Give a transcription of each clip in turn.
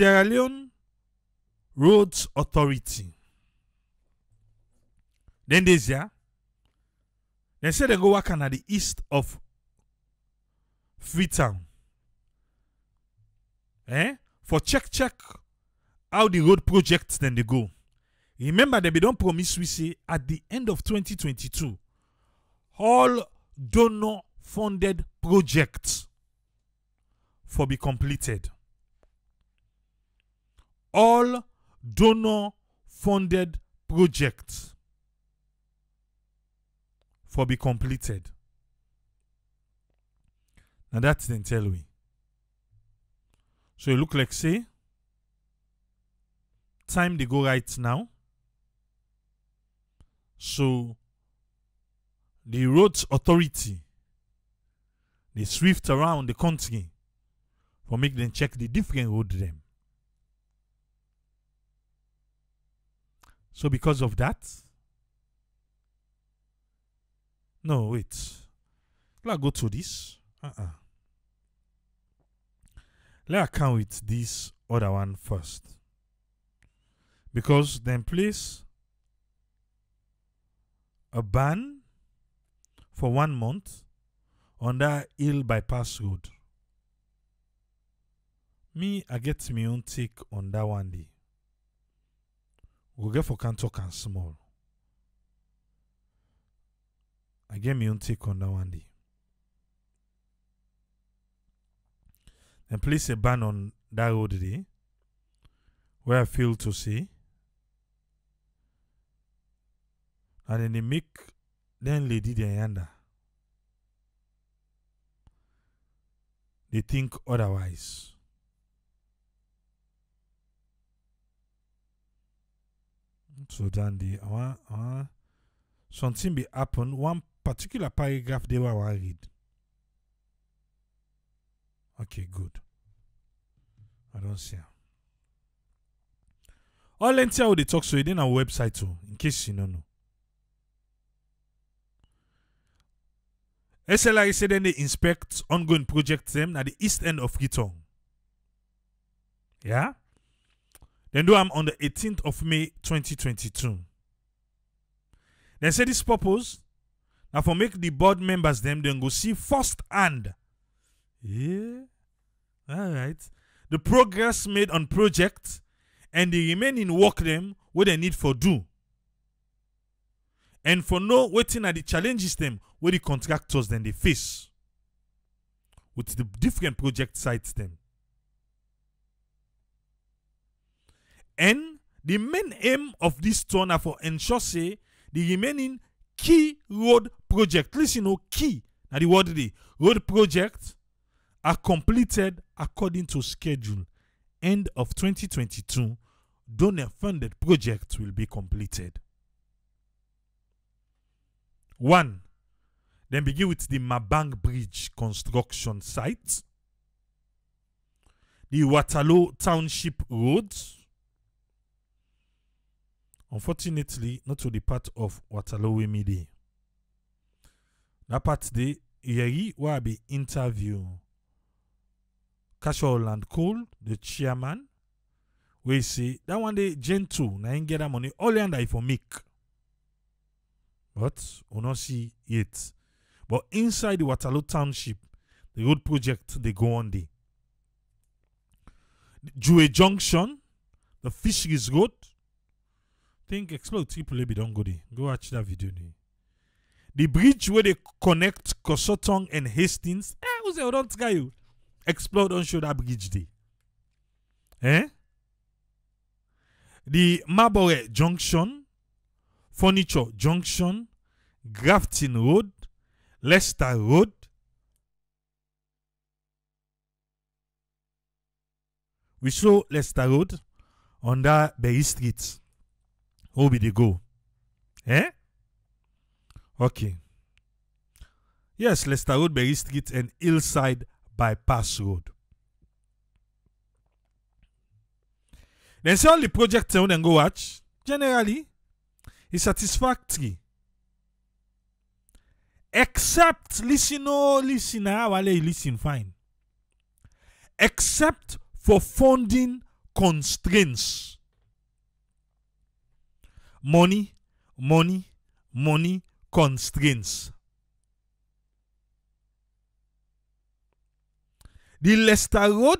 Sierra Leone Roads Authority. Then there's there. They say they go working at the east of Freetown. Eh? For check how the road projects then they go. Remember, they don't promise we say at the end of 2022, all donor-funded projects for be completed. All donor-funded projects for be completed. Now that's then tell we. So it look like say time they go right now. So the roads authority, they swift around the country for make them check the different road them. So because of that, no, wait. Let's go to this. Let's count with this other one first. Because then place a ban for 1 month on that hill bypass road. Me, I get my own take on that one day. We'll get for can talk and small. I get my own take on that one day. Then place a ban on that road day where I fail to see. And then they make then lady the yanda. They think otherwise. So then they something be happen. One particular paragraph they were worried. Okay, good. I don't see. All length how they talk so it in our website too, in case you don't know. SLI said then they inspect ongoing projects them at the east end of Freetown. Yeah? Then do I'm on the 18th of May 2022. They say this purpose now for make the board members them then go see first hand. Yeah. All right. The progress made on projects and the remaining work them what they need for do. And for no waiting at the challenges them where the contractors then they face with the different project sites them. And the main aim of this turn are for ensure say the remaining key road project. Listen, oh, key now the word the road project are completed according to schedule. End of 2022, donor-funded projects will be completed. 1. Then begin with the Mabang Bridge construction site, the Waterloo Township Road. Unfortunately, not to the part of Waterloo we made. That part the Yeri will be interview. Cash Holland Cole, the chairman, we say that one day Gen 2, na ain't get that money, all the I for make. But we don't see it. But inside the Waterloo Township, the road project they go on there. Jue Junction, the Fisheries Road. Think explode people be don't go there. Go watch that video there. The bridge where they connect Kossoh Town and Hastings. Who's the don't guy you? Explore on show that bridge day. Eh? The Mabang Junction, Furniture Junction, Grafton Road, Leicester Road, we show Leicester Road on that Berry Street. How will they go? Eh? Okay. Yes, Leicester Road, Berry Street, and Hillside bypass road. Then say all the projects you then go watch, generally, is satisfactory. Except, listen, oh, listen, wale you listen, fine. Except for funding constraints. Money, money, money, constraints. The Leicester Road,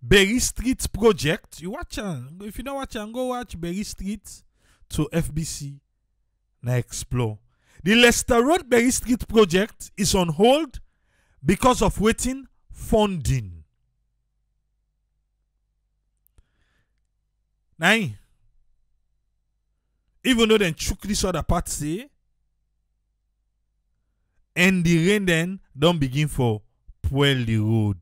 Berry Street project. You watch, if you don't watch, go watch Berry Street to FBC. Now explore. The Leicester Road, Berry Street project is on hold because of waiting funding. Nine. Even though then chook this other part say, and the rain then don't begin for Poorly Road.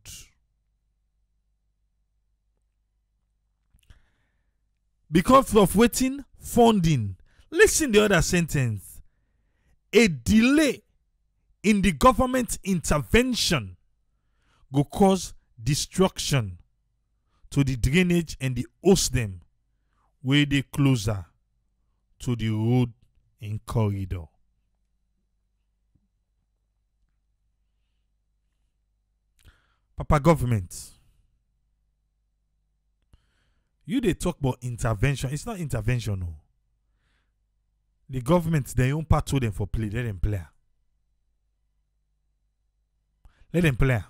Because of waiting funding. Listen to the other sentence. A delay in the government intervention will cause destruction to the drainage and the host them way they closer to the road and corridor. Papa government, you they talk about intervention. It's not intervention, no. The government, they own part to them for play. Let them play. Let them play.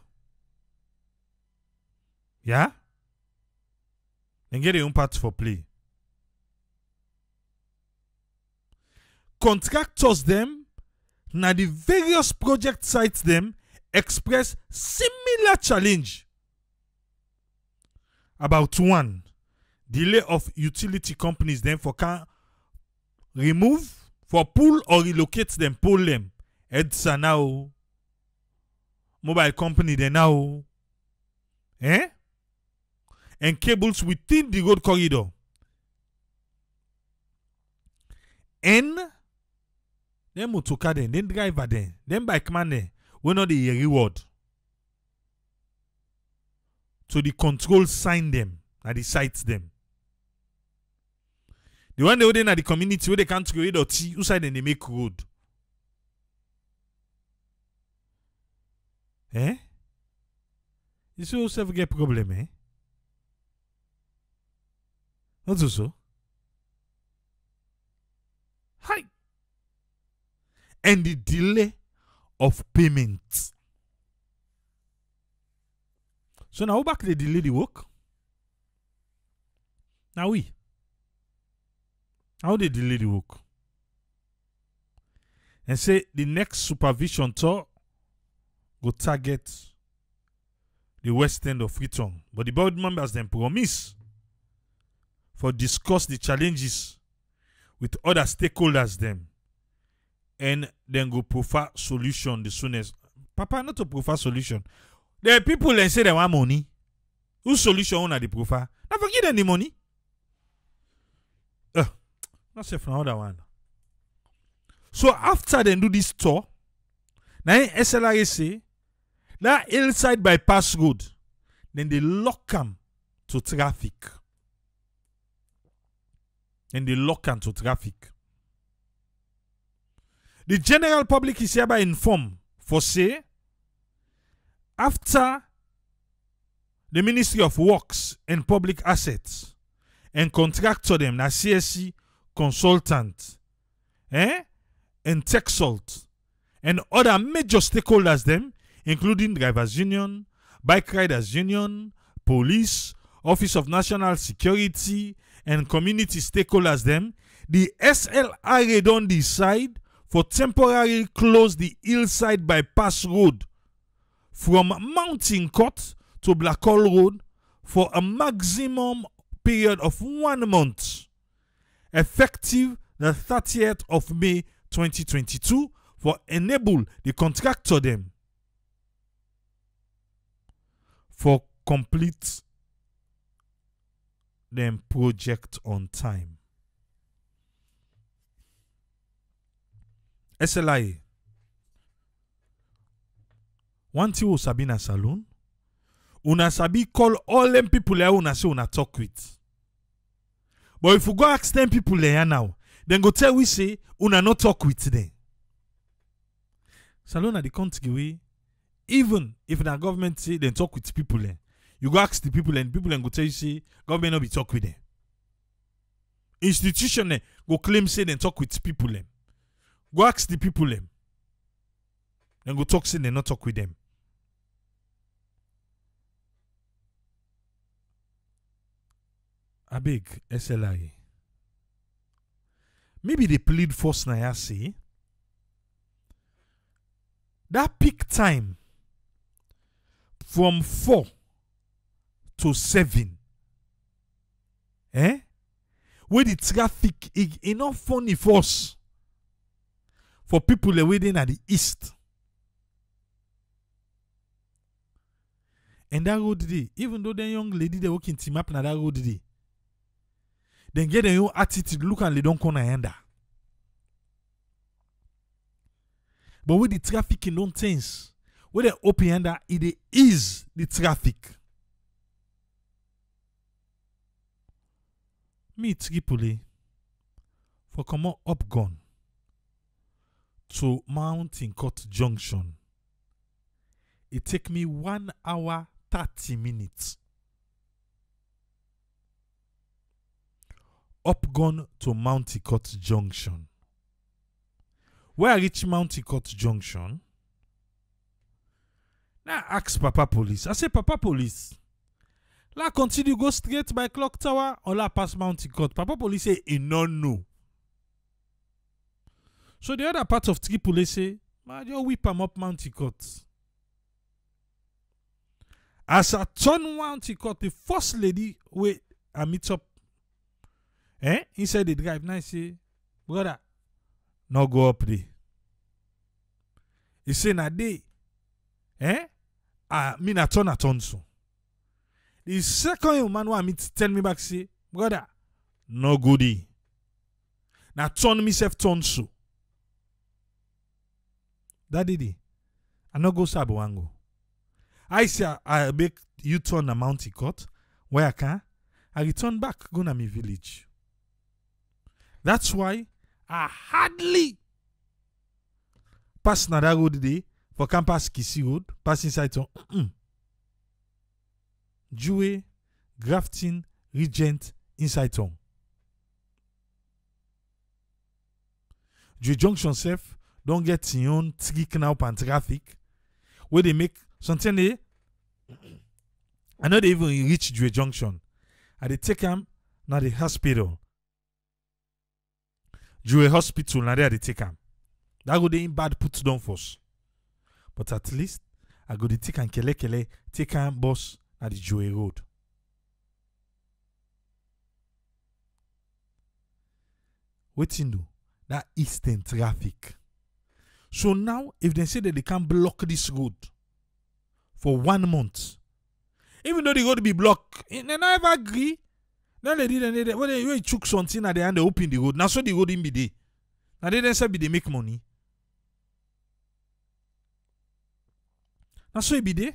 Yeah? Then get their own part for play. Contractors them, now the various project sites them, express similar challenge. About one, delay of utility companies them for can remove, for pull or relocate them, pull them. Edsa now, mobile company they now, eh? And cables within the road corridor. And then motoka then driver then bike man then, we know the reward. So the control sign them, and the sites them. The one they were in the community where they can't create or see, who side then they make road. Eh? You see yourself get problem, eh? Not so. Hi. And the delay of payment. So now back the delay the work. Now we. How they delay the work? And say the next supervision tour go target the west end of Freetown. But the board members then promise for discuss the challenges with other stakeholders them. And then go provide solution the soonest. Papa, not to provide solution. There are people that say they want money. Whose solution on the profile? Now forget any money. Not safe for another one. So after they do this tour, now in SLRA say that Hillside bypass road, then they lock them to traffic. And they lock them to traffic. The general public is hereby informed for say, after the Ministry of Works and Public Assets and contractor them, the CSC consultant, and TechSalt, and other major stakeholders them, including Drivers Union, Bike Riders Union, Police, Office of National Security, and community stakeholders them, the SLRA don't decide for temporarily close the Hillside bypass road from Mountain Court to Blackpool Road for a maximum period of 1 month, effective the 30th of May 2022, for enable the contractor them for complete them project on time. SLI. One thing was Sabina Saloon. Una Sabi call all them people there una say una talk with. But if you go ask them people there now, then go tell we say una no talk with them. Saloon at the country way, even if the government say they talk with people there, You go ask the people, and people go tell you, say, government no be talk with them. Institution go claim, say, they talk with people. Go ask the people, then go talk, say, they not talk with them. I beg, SLI. Maybe they plead for Nayasi. That peak time from 4 to 7. Eh? Where the traffic is not funny for us. For people waiting at the east. And that road there, even though the young lady they walking team up na that road there. Then get their own attitude, look and they don't come under. But with the traffic in those things, with the open under, it is the traffic. Me Tripoli for come up gone to Mountain Court Junction. It take me 1 hour 30 minutes. Up gone to Mountain Court Junction. Where I reach Mountain Court Junction, now I ask Papa Police. I say, Papa Police, la continue go straight by Clock Tower or la pass Mountain Court. Papa Police say, he no know. So the other part of Tripoli say, man, you whip him up Mountain Court. As I turn Mountain Court, the first lady wait, I meet up. Eh? He said the drive now. He say, brother, no go up there. He say na day. Eh? I mean a turn so. The second man who meet tell me back say, brother, no go there. Na turn myself turn so. That did he. I no go sabuango. I say I make you turn a Mountain Court where I can. I return back go na my village. That's why I hardly pass another road day for campus Kisi Road, pass inside to Jue, Grafton, Regent, inside town. Jue Junction self don't get your own trick now and traffic where they make something they I know they even reach Jue Junction. And they take him now the hospital. Jue Hospital, now there they take him. That go they in bad put down for us. But at least, I go they take and kele, take him bus at the Jue Road. Waiting do, that eastern traffic. So now, if they say that they can't block this road for 1 month, even though the road be blocked, they never agree. Now they didn't. When they took something at the end, they open the road. Now so the road in be there. Now they didn't say they make money. Now so it be there.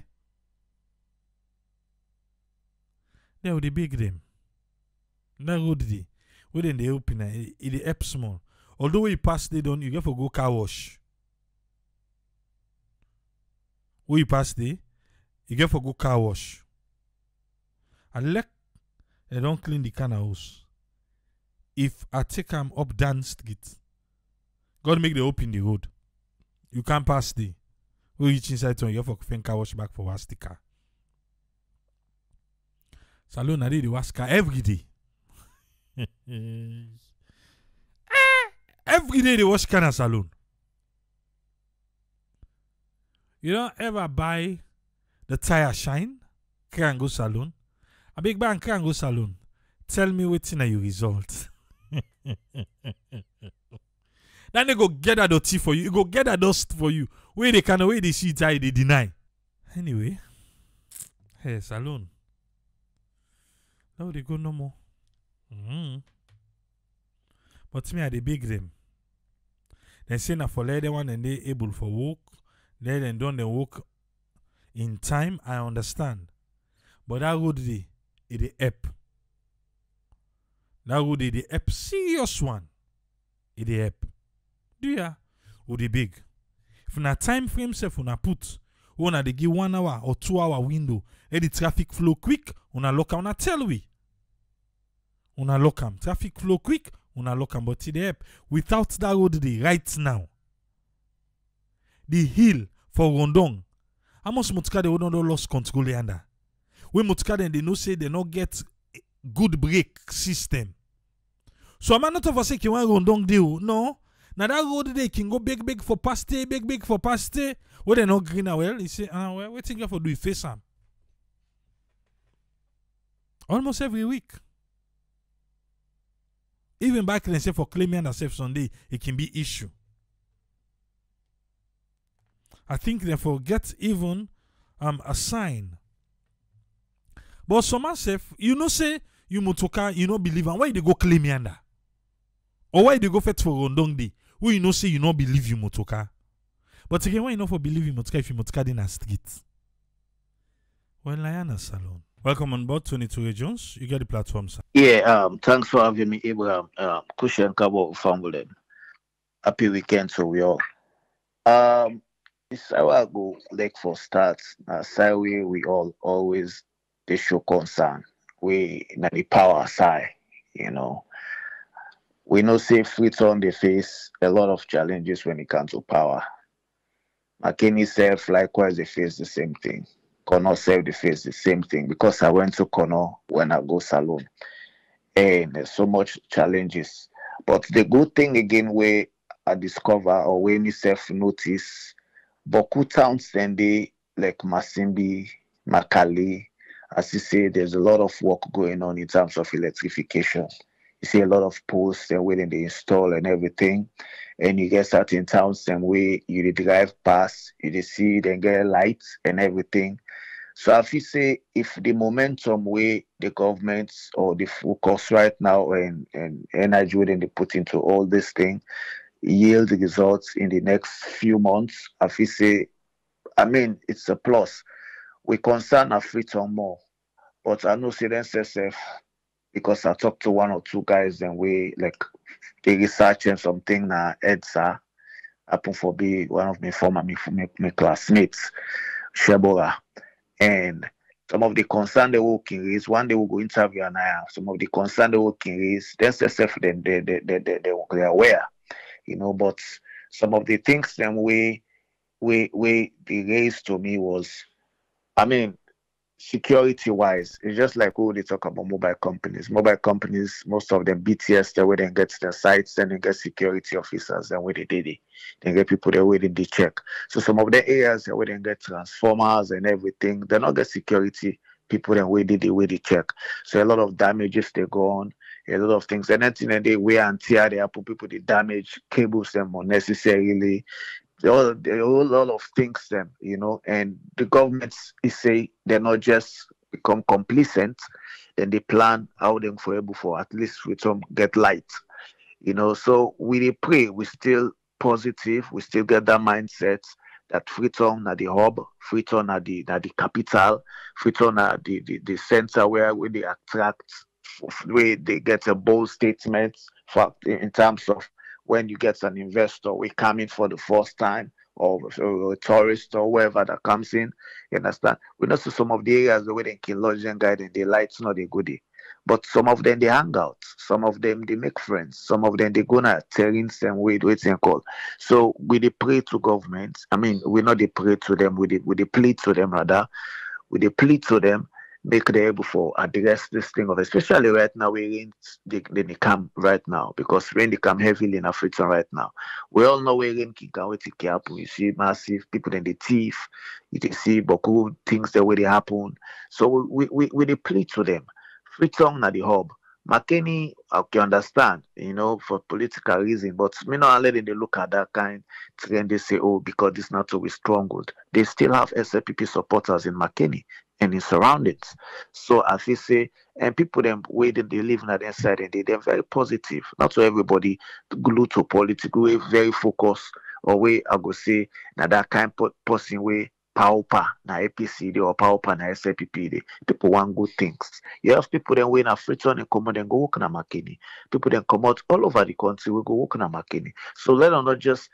They will beg them. That road there. When they open it, it help small. Although we pass they don't, you get for go car wash. When you pass there, you get for go car wash. And let they don't clean the can house. If I take them up down street, God make they open the road. You can't pass the. We reach inside town. You have to car wash back for wash the car. Salon I did the wash car every day. Every day they wash car in a salon. You don't ever buy the tire shine. Car and go salon. A big bank can go saloon. Tell me what's in your result. Then they go get that tea for you. You go get that dust for you. Where they can, where they see it, they deny. Anyway, hey, saloon. Now they go no more. But me, I they beg them. They say na for later one and they able for work. They then don't they work in time. I understand. But that road they. It is up. That would the up serious one. It is up. Do ya? Would be big. If na time frame self una put, Una they give 1 hour or 2 hour window. Let the traffic flow quick. Una lock am. Una tell we. Una lock am. Traffic flow quick. Una lock am. But it help. Without that road today, right now, the hill for Rondong, how much motorcar they don't lost control under. When motorcar they no say they not get good brake system. So I'm not of say you want Rondong deal. No. Now that road they can go big for past day, big for past day. What they not green well, he say, ah well, what you for do you face am? Almost every week. Even back then say for claiming themselves Sunday, it can be issue. I think they forget even a sign. But some self, you know say you motoka, you know believe and why they go claim yanda? Or why they go fet for Rondong day? Who you know say you not believe you motoka? But again, why you not for believe you motoka if you motoka in a street? Well, Liana Salon. Welcome on board, 22A Jones. You get the platform, sir. Yeah, thanks for having me, Abraham. Kushen Kabo Fambulem. Happy weekend to we all. This hour go like for starts. Side way we all always they show concern. We na the power side, you know. We know say Freetown they face a lot of challenges when it comes to power. Makeni self likewise they face the same thing. Conor self they face the same thing because I went to Kono when I go salon, and there's so much challenges. But the good thing again where I discover or when myself notice. Boku towns then they like Masimbi, Makali, as you say, there's a lot of work going on in terms of electrification. You see a lot of posts and where they install and everything. And you get certain towns and where you drive past, you see then get lights and everything. So if you say if the momentum where the governments or the focus right now and energy when they put into all this thing, yield results in the next few months. If you say, I mean, it's a plus. We concern a Freetown more, but I know CLSG because I talked to one or two guys and we like they researching something now. Edsa happened for be one of my former my classmates, Shebora, and some of the concern they will can raise. One day we'll go interview and I have some of the concern they will can raise. Then they are aware. You know, but some of the things them we they raised to me was, I mean, security-wise, it's just like they talk about mobile companies. Mobile companies, most of them BTS, they way they get their sites, then they get security officers, then way they did it. They get people they way they check. So some of the areas where they get transformers and everything, they not get security people then way they check. So a lot of damages they go on. A lot of things, and at the end of the day, wear and tear, they put people they damage cables them unnecessarily. A whole lot of things them, you know. And the governments, they say they're not just become complacent, and they plan how them for able for at least with some get light, you know. So we pray, we still positive, we still get that mindset. That Freetown at the hub, Freetown at the capital, Freetown at the center where they attract. Way they get a bold statement for, in terms of when you get an investor, we come in for the first time, or a tourist or whoever that comes in. You understand? We know some of the areas the way they can lodge and guide and they lights not a goodie. But some of them they hang out, some of them they make friends, some of them they gonna telling them wait and call. So we they pray to governments. I mean, we not they pray to them, we plead to them rather, we plead to them. Make they able for address this thing of especially right now we they come right now because rain they come heavily in Africa right now. We all know where rain can wait to happen. You see massive people in the thief, you see Boku things the way they happen. So we plead to them. Freetown na the hub. Makeni, I can understand, you know, for political reason, but me not letting they look at that kind trend. They say, oh, because this not to be stronghold. They still have SAPP supporters in Makeni and in surroundings. So as they say, and people them way they live on that inside and they're very positive. Not to everybody glued to political way, very focused or way I go say now that kind of person way. Pauper na APCD or pauper na SAPPD. People want good things. You have people then win a Freetown and come out and go work na Makeni. People then come out all over the country, we go work na Makeni. So let us not just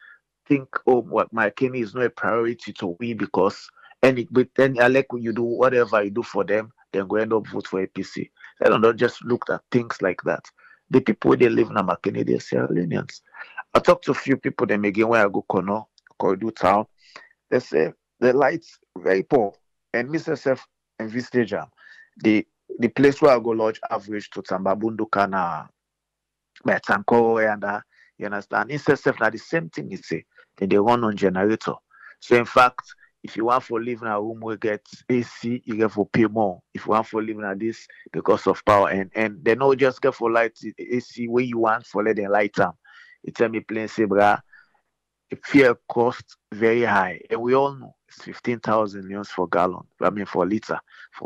think, oh, what Makeni is not a priority to we because and with any elect, you do whatever you do for them, then go end up vote for APC. I don't know, just looked at things like that. The people they live in Makeni, they're Sierra Leoneans. I talked to a few people them again when I go Kono, Kono town. They say the lights very poor, and Mrs. F and Vistajam, the place where I go lodge average to Tambabundu Kana, Metanko, and you understand? Mrs. F now the same thing you say, then they run on generator. So in fact, if you want for living in a room we get AC, you get for pay more. If you want for living at this, because of power and they don't just get for light AC where you want for let them light them. It tell me plain say, bruh, fuel cost very high. And we all know it's 15,000 leons for gallon. I mean for liter,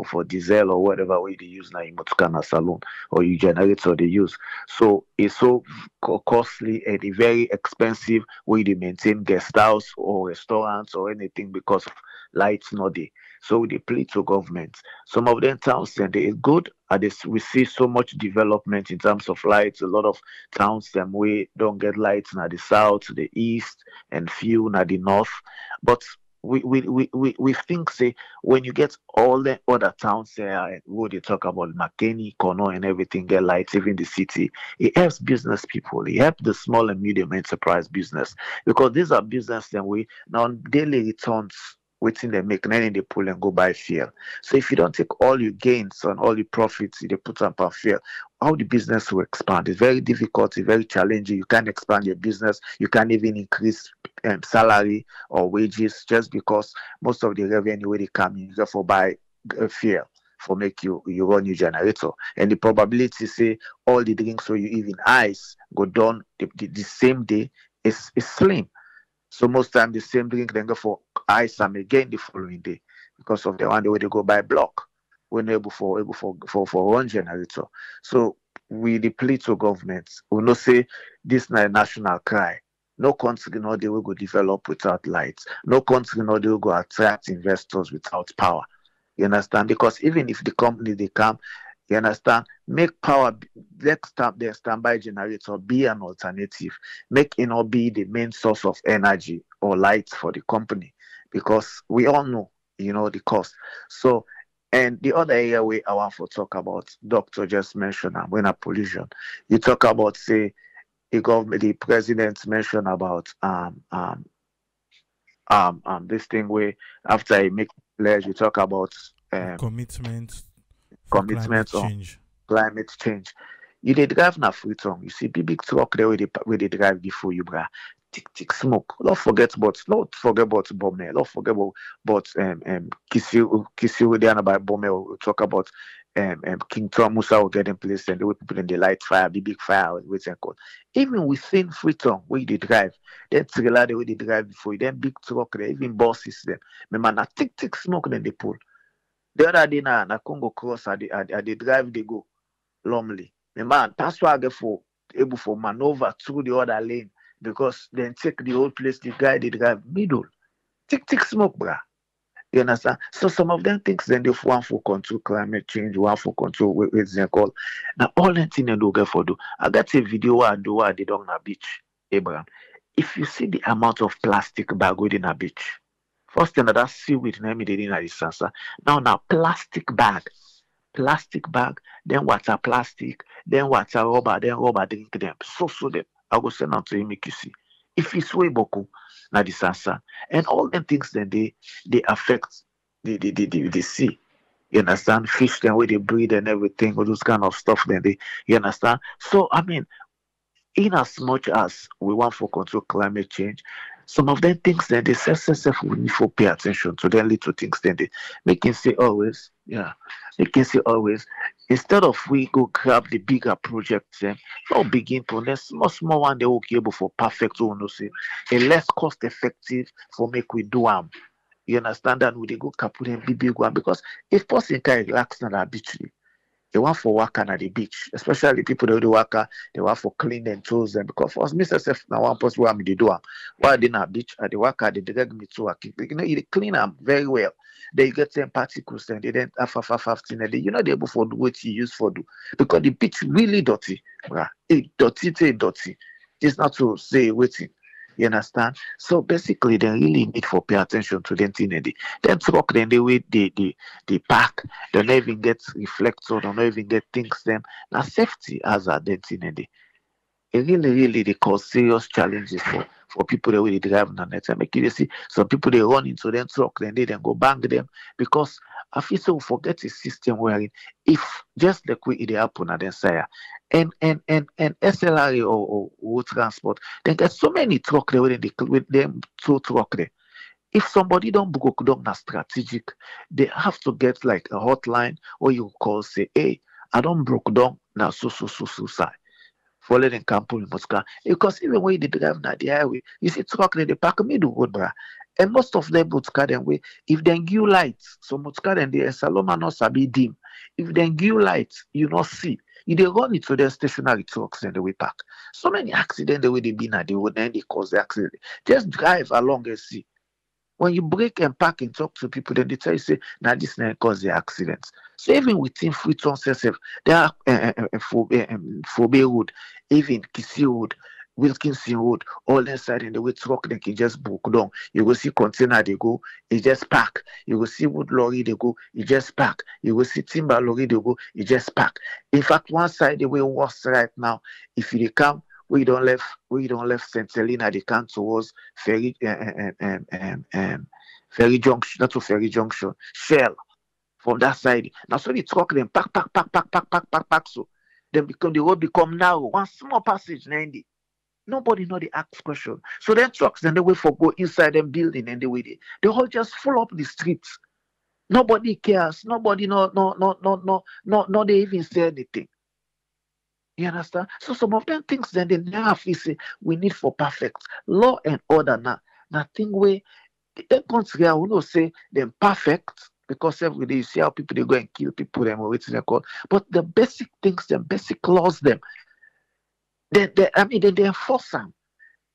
for diesel or whatever way they use now in Motukana Saloon or you generate or they use. So it's so costly and very expensive way they maintain guest house or restaurants or anything because of lights not there. So they plead to government. Some of them towns say they is good. We see so much development in terms of lights. A lot of towns them we don't get lights now the south, the east, and few now the north. But we think say when you get all the other towns there, what they talk about Makeni, Kono, and everything get lights, even the city. It helps business people. It helps the small and medium enterprise business because these are business them we now daily returns. Waiting they make none in the pool and go buy fuel. So if you don't take all your gains and all your profits, they put up on fuel, how the business will expand. It's very difficult, it's very challenging. You can't expand your business. You can't even increase salary or wages just because most of the revenue where they come in, therefore buy fuel for make you run your generator. And the probability say all the drinks where you even ice go down the same day is slim. So most time the same drink then go for ice and again the following day because of the one way they go by block. We're not able for one generator. So we deplete to governments. We not say this na national cry. No country now they will go develop without lights. No country now they will go attract investors without power. You understand? Because even if the company they come, you understand? Make power, next time their standby generator be an alternative. Make it not be the main source of energy or light for the company because we all know, you know, the cost. So, and the other area where I want to talk about, Doctor just mentioned, when a pollution, you talk about, say, the government, the president mentioned about this thing where after he make pledge, you talk about commitment on climate change. You dey drive na Freetown. You see big truck there where they drive before you, bruh. Tick tick smoke. Not forget about Bumbuna. Not forget about Kisi road there by Bumbuna. We talk about King Tom Musa will get in place and the way people in the light fire, the big fire with and call. Even within Freetown where they drive, then trailer the way they drive before you, then big truck there, even buses there. Remember na tick tick smoke then they pull. The other day now, na Congo cross at the drive they go, normally. The man pass for able for maneuver through the other lane because then take the old place. The guy they drive middle, tick tick smoke, bruh. You understand? So some of them things then they want for control climate change, want for control with they call. Now all that thing they do get for do. I got a video I do at the down na beach, Abraham. If you see the amount of plastic bag within a beach. First thing that seaweed na me dey in the sansa. Now plastic bag, then water plastic, then water rubber, then rubber drink them. So them. I go send them to him make you see. If it's way boku na the sansa, and all them things then they affect the sea. You understand? Fish then where they breed and everything, all those kind of stuff then they, you understand? So I mean, in as much as we want for control climate change. Some of them things that they self we need to pay attention to them little things that they make them say always instead of we go grab the bigger projects then no begin to the small one they will be able for perfect one say a less cost effective for make we do them. You understand that we they go capture them big one because if person can relax on a beach. They want for work at the beach, especially people that do work. They want for clean them tools them because for us, Mr. Self, now one person where I'm the door. While they not beach at the work, they direct me to work. You know, you clean them very well. They get them particles and they then after 15 and they, you know, they're able for what you use for do because the beach really dirty. It's dirty. It's not to say waiting. You understand? So basically, they really need to pay attention to the internet. Then truck, then they wait the park. They don't even get reflector. They don't even get things them. Now safety as a internet. It really they cause serious challenges for people that really drive on the net. I make you see some people they run into them truck, then they then go bang them because I feel so forget the system we're in. If just like we it happen at Ensaya and SLRA or road transport, then there's so many truck there with them two truck there. If somebody don't book down a strategic, they have to get like a hotline or you call say, hey, I don't broke down now so side. Follow them campaign Moscow. Because even when they drive on the highway, you see truck they park middle road, bruh. And most of them would carry them way. If they give lights, so much carry them there, Saloma no sabi dim. If they give lights, you not see. If they run into their stationary trucks and they way park. So many accidents the way they been at the road and they cause the accident. Just drive along and see. When you break and park and talk to people, then they tell you say, nah, this now cause the accidents. So even within Freetown, there are Fobe Road, even Kisi Road, Wilkinson Road, all inside in the way truck they can just broke down. You will see container they go, it just park. You will see wood lorry they go, it just park. You will see timber lorry they go, it just park. In fact, one side the way worse right now. If you come, we don't left Saint Helena. They come towards Ferry Ferry Junction, not to Ferry Junction. Shell from that side. Now so the truck them pack. So then become the road become narrow. One small passage 90. Nobody know the ask question. So then trucks, then they wait for go inside them building and they wait. They all just full up the streets. Nobody cares. Nobody no they even say anything. You understand? So some of them things then they never feel say we need for perfect. Law and order now. Nothing way they consider who no say them perfect. Because every day you see how people they go and kill people them or waiting they call. But the basic things, the basic laws them. They enforce them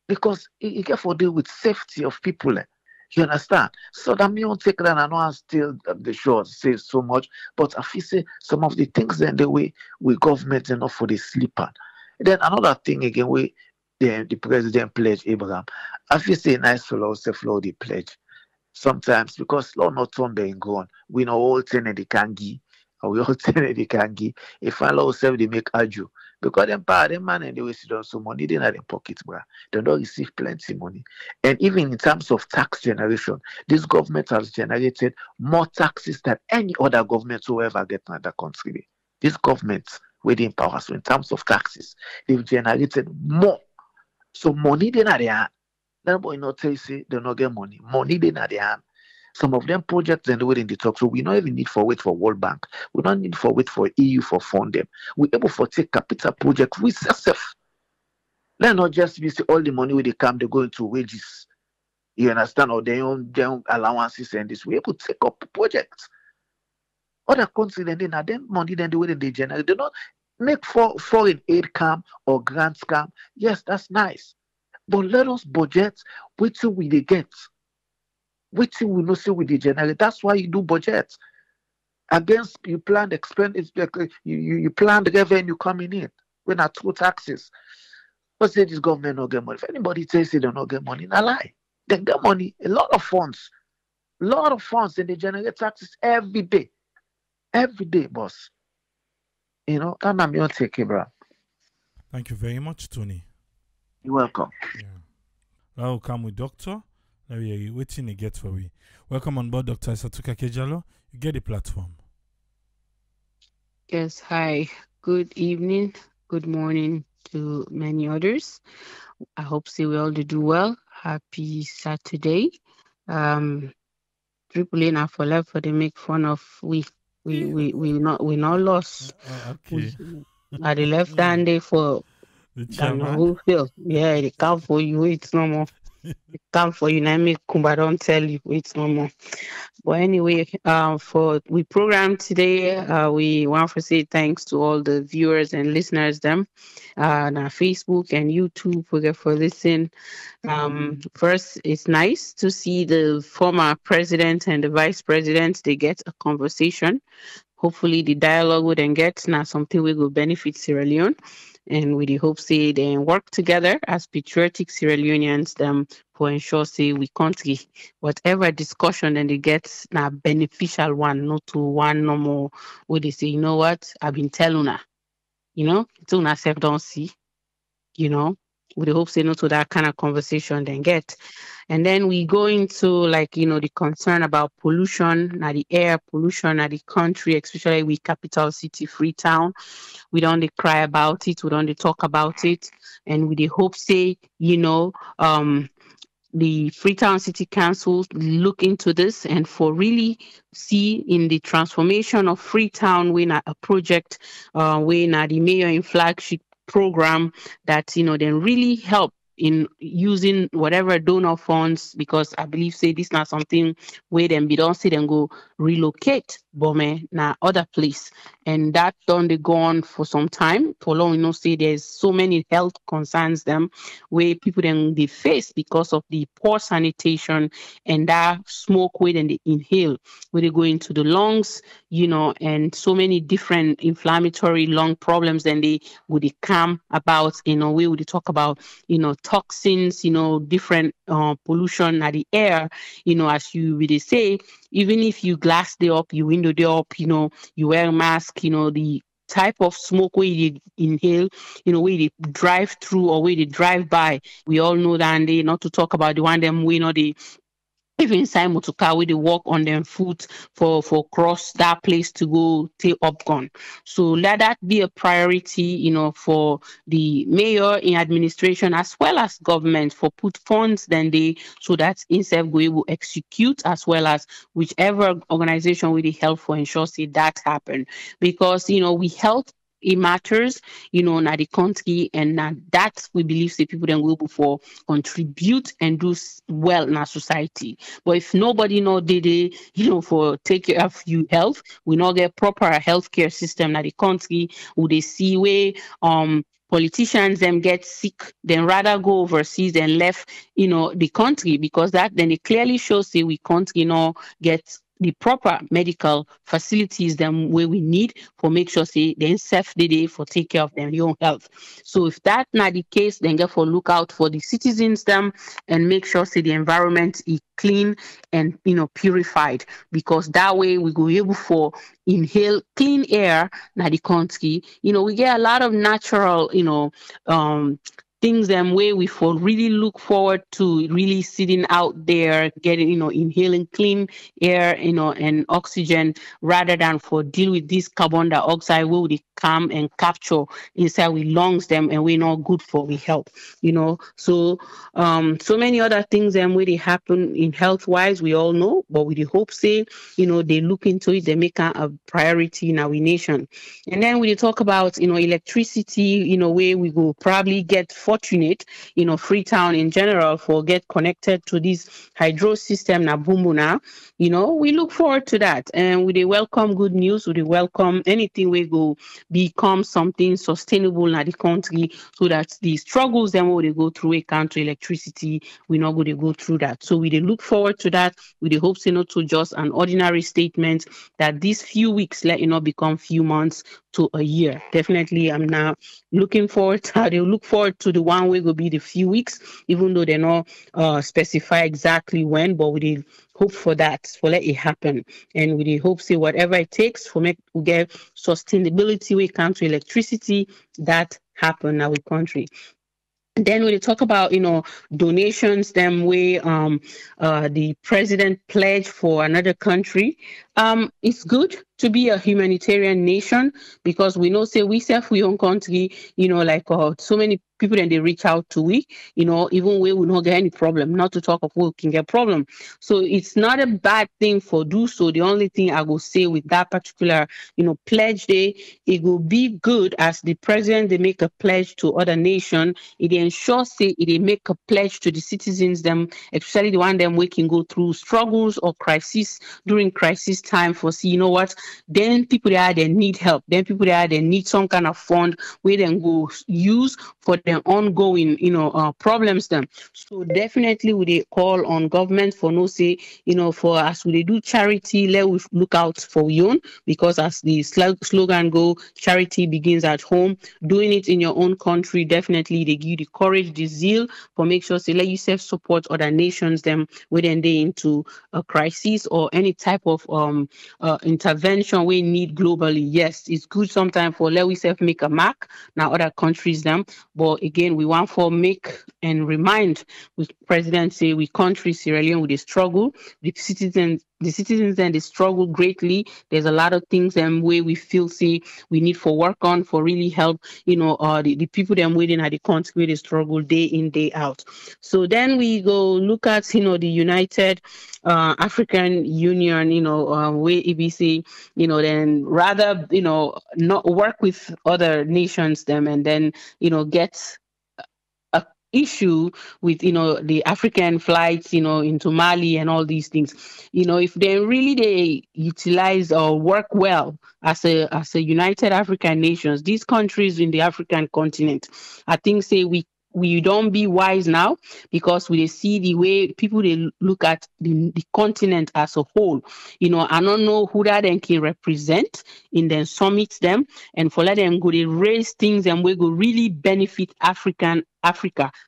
because you get for deal with safety of people. You understand? So that me don't take that. I know I still the show says so much, but I feel say some of the things then the way we government enough for the sleeper. Then another thing again we the president pledge Abraham. I feel say nice fellow say flow the pledge sometimes because law not turn being gone. We know all thing and they can give. We all thing and they can give. If I law self they make aju. Because them power, them man, and they waste it on so money, they not in pocket, bruh. They don't receive plenty money. And even in terms of tax generation, this government has generated more taxes than any other government who ever get in another country. This government, within power, so in terms of taxes, they've generated more. So money, they not their hand. That boy not tell you, say, they not get money. Money, they not their hand. Some of them projects and within the talk. So we don't even need for wait for World Bank. We don't need for wait for EU for fund them. We're able for take capital projects with self. Let not just be all the money where they come, they go into wages. You understand? Or their own allowances and this. We're able to take up projects. Other countries then now them money then the way they generate. They don't make for foreign aid come or grants come. Yes, that's nice. But let us budget wait till we get. Which we know see with the generate. That's why you do budgets. Against you planned expense, you planned revenue coming in when I throw taxes. But say this government don't get money. If anybody says they don't get money, I lie. They get money, a lot of funds, and they generate taxes every day. Every day, boss. You know, and I'm your take, bro. Thank you very much, Tony. You're welcome. Yeah. Well, come with Doctor. You waiting to get for we. Welcome on board, Dr. Isatuka Kejalo. You get the platform. Yes, hi. Good evening. Good morning to many others. I hope see we all do well. Happy Saturday. Triple in for love for the make fun of we not lost. Okay. At the left hand day for the whole field. Yeah, they come for you, it's no more. Come for you, Nami Kumba, don't tell you it's no more. But anyway, for we program today, we want to say thanks to all the viewers and listeners them on our Facebook and YouTube for listening. First, it's nice to see the former president and the vice president, they get a conversation. Hopefully the dialogue would then get now something we will benefit Sierra Leone. and with the hope say then work together as patriotic Sierra Leoneans for ensure say we country whatever discussion then they get a beneficial one, not to one no more where they say, you know what, I've been telling her, you know, until myself don't see, you know, with the hope say no to that kind of conversation then get. And then we go into like, you know, the concern about pollution, not the air pollution at the country, especially with capital city Freetown. We don't cry about it, we don't talk about it. And with the hope say, you know, the Freetown City Council look into this and for really see in the transformation of Freetown when a project when the mayor in flagship program that, you know, then really help in using whatever donor funds, because I believe say this not something where them we don't see them go relocate Bome na other place, and that done they go on for some time for long. You know, say there's so many health concerns them where people then they face because of the poor sanitation and that smoke where then they inhale where they go into the lungs, you know, and so many different inflammatory lung problems. Then they would they come about, you know, we would talk about, you know, toxins, you know, different pollution at the air, you know, as you really say, even if you glass the up, you window the up, you know, you wear a mask, you know, the type of smoke where you inhale, you know, where they drive through or where they drive by. We all know that, and they not to talk about the one them we know they even inside motorcar where they walk on them foot for cross that place to go take up gun. So let that be a priority, you know, for the mayor in administration as well as government for put funds then they so that INSEF will execute as well as whichever organization will be help for ensure see that happen. Because, you know, we help it matters, you know, na the country, and that we believe the people then go before contribute and do well in our society. But if nobody know did it, you know, for take care of you health, we not get proper healthcare system na the country. Would they see way politicians them get sick, then rather go overseas and left, you know, the country, because that then it clearly shows say we can't, you know, get the proper medical facilities them where we need for make sure say then safe the day for take care of them your own health. So if that not the case, then get for look out for the citizens them and make sure say the environment is clean and, you know, purified, because that way we go able for inhale clean air na the country. You know, we get a lot of natural, you know, things them way we for really look forward to really sitting out there, getting, you know, inhaling clean air, you know, and oxygen, rather than for deal with this carbon dioxide where they come and capture inside we lungs them and we're not good for we health, you know. So so many other things them way they happen in health wise, we all know, but with the hope say, you know, they look into it, they make a priority in our nation. And then we talk about, you know, electricity, you know, where we will probably get fortunate, you know, Freetown in general for get connected to this hydro system na Bumbuna. You know, we look forward to that, and we welcome good news, we welcome anything we go become something sustainable in the country, so that the struggles them we go through a country electricity, we're not going to go through that. So we look forward to that with the hope say not to just an ordinary statement that these few weeks let, you know, become few months to a year. Definitely I'm now looking forward to they look forward to the one way will be the few weeks, even though they're not specify exactly when, but we did hope for that, for let it happen. And we did hope say whatever it takes for make we get sustainability when it comes to electricity that happen in our country. Then we talk about, you know, donations them way the president pledged for another country. It's good to be a humanitarian nation, because we know say we self we own country, you know, like so many people and they reach out to we, you know, even we will not get any problem, not to talk of we can get problem. So it's not a bad thing for do so. The only thing I will say with that particular, you know, pledge day, it will be good as the president they make a pledge to other nation, it ensures say it they make a pledge to the citizens them, especially the one them we can go through struggles or crisis during crisis time for, see, you know what, then people there, they need help. Then people there, they need some kind of fund where they go use for their ongoing, you know, problems them. So definitely we they call on government for no say, you know, for us, we do charity, let we look out for we own, because as the slogan go, charity begins at home. Doing it in your own country, definitely they give you the courage, the zeal for make sure say let yourself support other nations them when they into a crisis or any type of intervention we need globally. Yes, it's good sometimes for let yourself make a mark now other countries them, but again we want for make and remind with President say we country Sierra Leone with the struggle, the citizens and they struggle greatly. There's a lot of things and where we feel say we need for work on for really help, you know, the people them waiting at the country where they struggle day in, day out. So then we go look at, you know, the United African Union, you know, where EBC, you know, then rather, you know, not work with other nations them and then, you know, get issue with, you know, the African flights, you know, into Mali and all these things. You know, if they really they utilize or work well as a United African Nations, these countries in the African continent, I think say we don't be wise now, because we see the way people they look at the continent as a whole. You know, I don't know who that then can represent in then summit them and for let them go they raise things and we go really benefit Africa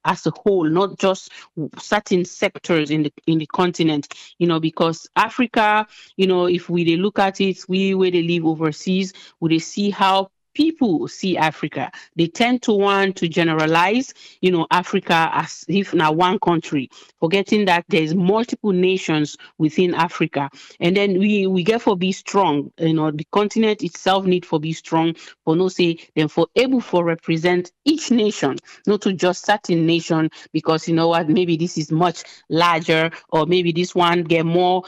as a whole, not just certain sectors in the continent. You know, because Africa, you know, if we they look at it, we where they live overseas, we they see how people see Africa. They tend to want to generalize, you know, Africa as if now one country, forgetting that there's multiple nations within Africa. And then we get for be strong, you know, the continent itself need for be strong, for no say, then for able for represent each nation, not to just certain nation, because you know what, maybe this is much larger, or maybe this one get more,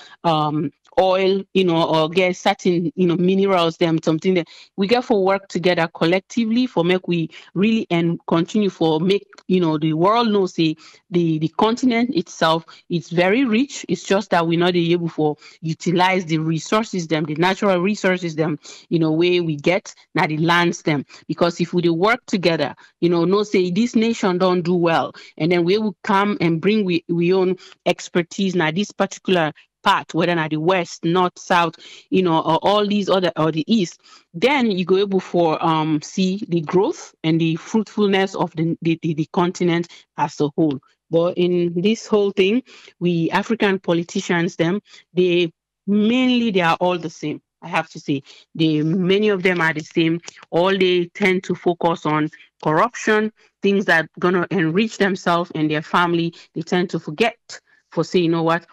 oil, you know, or get certain, you know, minerals them, something that we get for work together collectively for make we really and continue for make, you know, the world know say the continent itself is very rich. It's just that we're not able for utilize the resources them, the natural resources them, you know, where we get now the lands them. Because if we do work together, you know, no say this nation don't do well, and then we will come and bring we own expertise now this particular part, whether not the west, north, south, you know, or all these other, or the east, then you go able for see the growth and the fruitfulness of the continent as a whole. But in this whole thing, we African politicians them, they are all the same. I have to say, many of them are the same. All they tend to focus on corruption, things that gonna enrich themselves and their family. They tend to forget for say, you know what,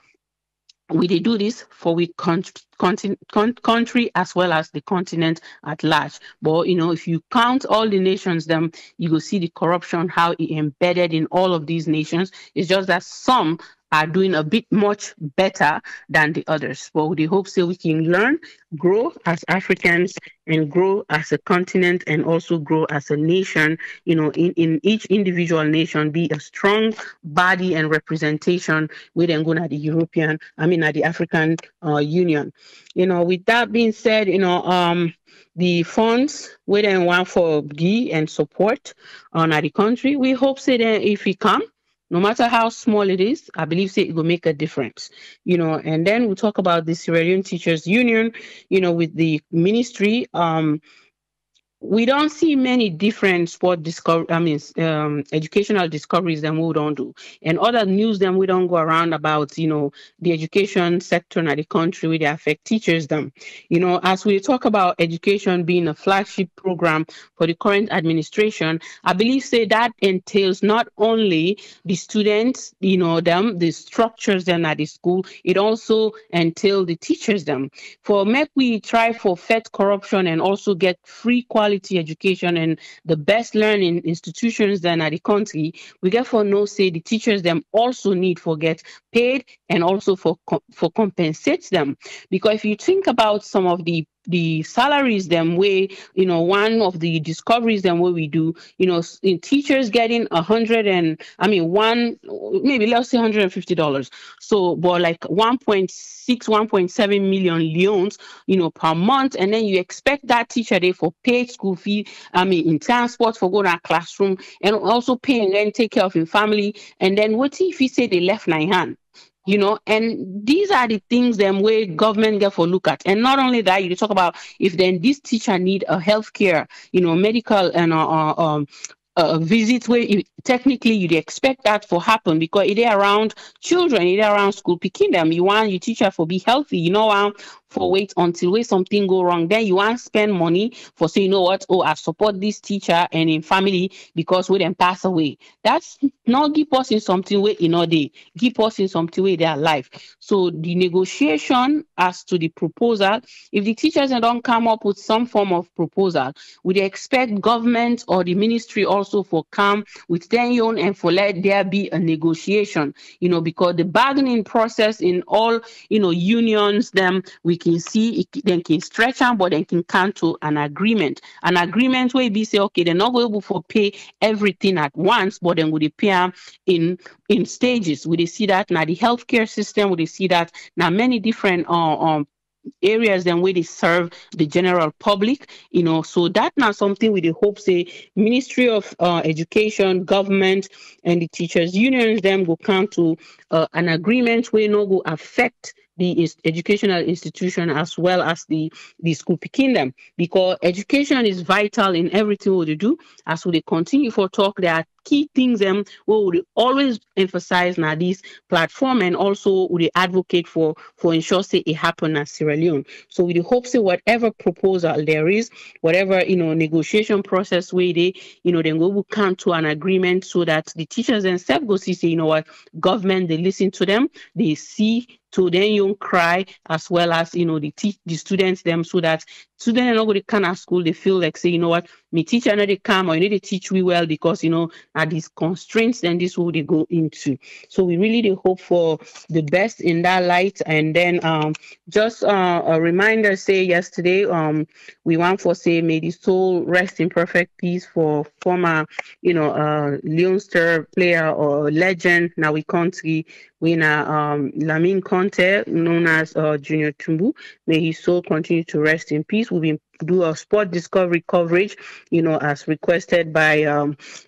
we they do this for we country as well as the continent at large. But you know, if you count all the nations them, you will see the corruption, how it embedded in all of these nations. It's just that some are doing a bit much better than the others. But we hope so we can learn, grow as Africans and grow as a continent and also grow as a nation, you know, in each individual nation, be a strong body and representation with then going at the African Union. You know, with that being said, you know, the funds we then want for give and support on the country, we hope so that if we come, no matter how small it is, I believe say it will make a difference, you know. And then we'll talk about the Sierra Leone Teachers Union, you know, with the ministry. We don't see many different educational discoveries than we don't do. And other news than we don't go around about, you know, the education sector in the country where they affect teachers them. You know, as we talk about education being a flagship program for the current administration, I believe say that entails not only the students, you know, them, the structures them at the school, it also entails the teachers them. For make we try for fet corruption and also get free quality education and the best learning institutions than at the country, we get for no say the teachers them also need for get paid and also for compensate them. Because if you think about some of the the salaries them way, you know, one of the discoveries them what we do, you know, in teachers getting $150. So, but like 1.6, 1.7 million leons, you know, per month. And then you expect that teacher there for paid school fee, in transport for going to that classroom and also pay and then take care of your family. And then what if he say they left my hand? You know, and these are the things them where government get for look at. And not only that, you talk about if then this teacher need a healthcare, you know, medical and visits where you, technically you'd expect that for happen because it is around children, it is around school picking them. You want your teacher for be healthy, you know, for wait until where something go wrong. Then you want to spend money for say, you know what, oh, I support this teacher and in family because we then pass away. That's not give us in something way in our day. Give us in something way their life. So the negotiation as to the proposal, if the teachers don't come up with some form of proposal, would they expect government or the ministry also for come with their own and for let there be a negotiation, you know, because the bargaining process in all, you know, unions, them, we can see it, they can stretch them, but they can come to an agreement. An agreement where we say, okay, they're not going to pay everything at once, but then would they pay them in stages? Would they see that now the healthcare system? Would they see that now many different areas then where they serve the general public, you know? So that now something with the hope say Ministry of Education, government, and the teachers unions them will come to an agreement where no go affect the educational institution as well as the school picking them, because education is vital in everything what they do. As we continue for talk, there are key things them we always emphasize now this platform and also we advocate for ensure say it happen at Sierra Leone. So we hope say whatever proposal there is, whatever, you know, negotiation process where they, you know, then we will come to an agreement so that the teachers themselves go see say, you know what, government they listen to them, they see to then you cry as well as, you know, the students them, so that students are not going to come at school, they feel like say, you know what, me teacher not they come or you need to teach we well because, you know, at these constraints then this will they go into. So we really do hope for the best in that light. And then just a reminder say yesterday we want for say may the soul rest in perfect peace for former, you know, Leinster player or legend now we country winner Lamine Conte, known as Junior Tumbu. May his soul continue to rest in peace. We've been do a sport discovery coverage, you know, as requested by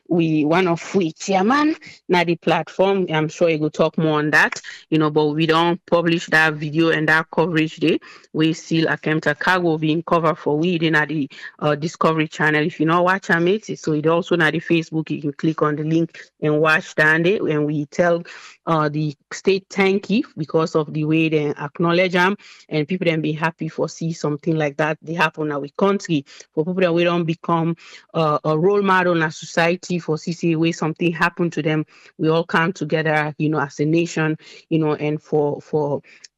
one of we chairman now the platform. I'm sure you will talk more on that, you know, but we don't publish that video and that coverage day. We still attempt a cargo being covered for we in the Discovery channel. If you not watch our mates, so it also now the Facebook, you can click on the link and watch down there. And we tell the state thank you because of the way they acknowledge them and people then be happy for see something like that they happen now. We country for people that we don't become a role model in our society for CCA way something happened to them. We all come together, you know, as a nation, you know, and for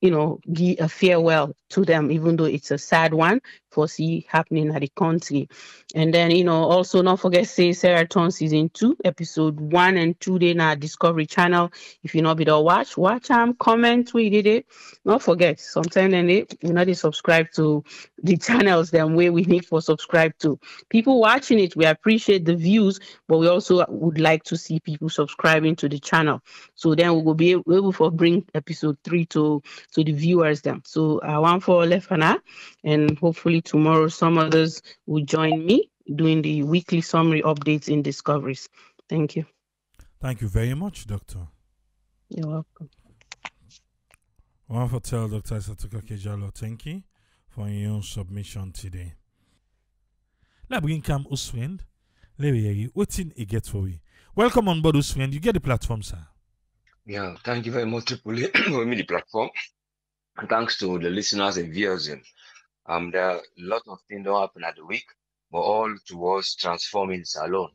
you know, give a farewell to them, even though it's a sad one for see happening at the country. And then, you know, also not forget say Sierra Leone season 2, episode 1 and 2 day now Discovery channel. If you not be there, watch them, comment, we did it. Not forget sometimes then they, you know, they subscribe to the channels them where we need for subscribe to people watching it. We appreciate the views, but we also would like to see people subscribing to the channel, so then we will be able to bring episode 3 to the viewers them. So I want for Lefana, and hopefully tomorrow some others will join me doing the weekly summary updates in Discoveries. Thank you. Thank you very much, Doctor. You're welcome. I want to tell Dr. Isatuka Kejalo thank you for your submission today. Let bring come Uswend. Let me hear you. What's in it get for we? Welcome on board, Uswend. You get the platform, sir. Yeah, thank you very much, Tripoli, for me the platform. And thanks to the listeners and viewers. There are a lot of things that happen at the week, but all towards transforming Salon.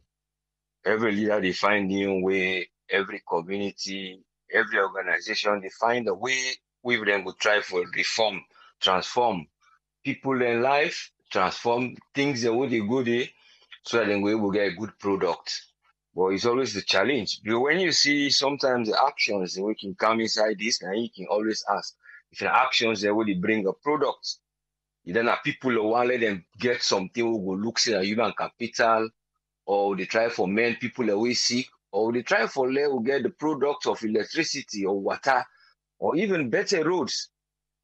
Every leader they find new way, every community, every organization, they find a way we then will try for reform, transform people in life, transform things the way they go there, so that then we will get a good product. But it's always the challenge. But when you see sometimes the actions, we can come inside this, and you can always ask if the actions that will bring a product, Then are people who want to let them get something who go look at human capital, or they try for men, people who are sick, or they try for let who get the products of electricity or water, or even better roads.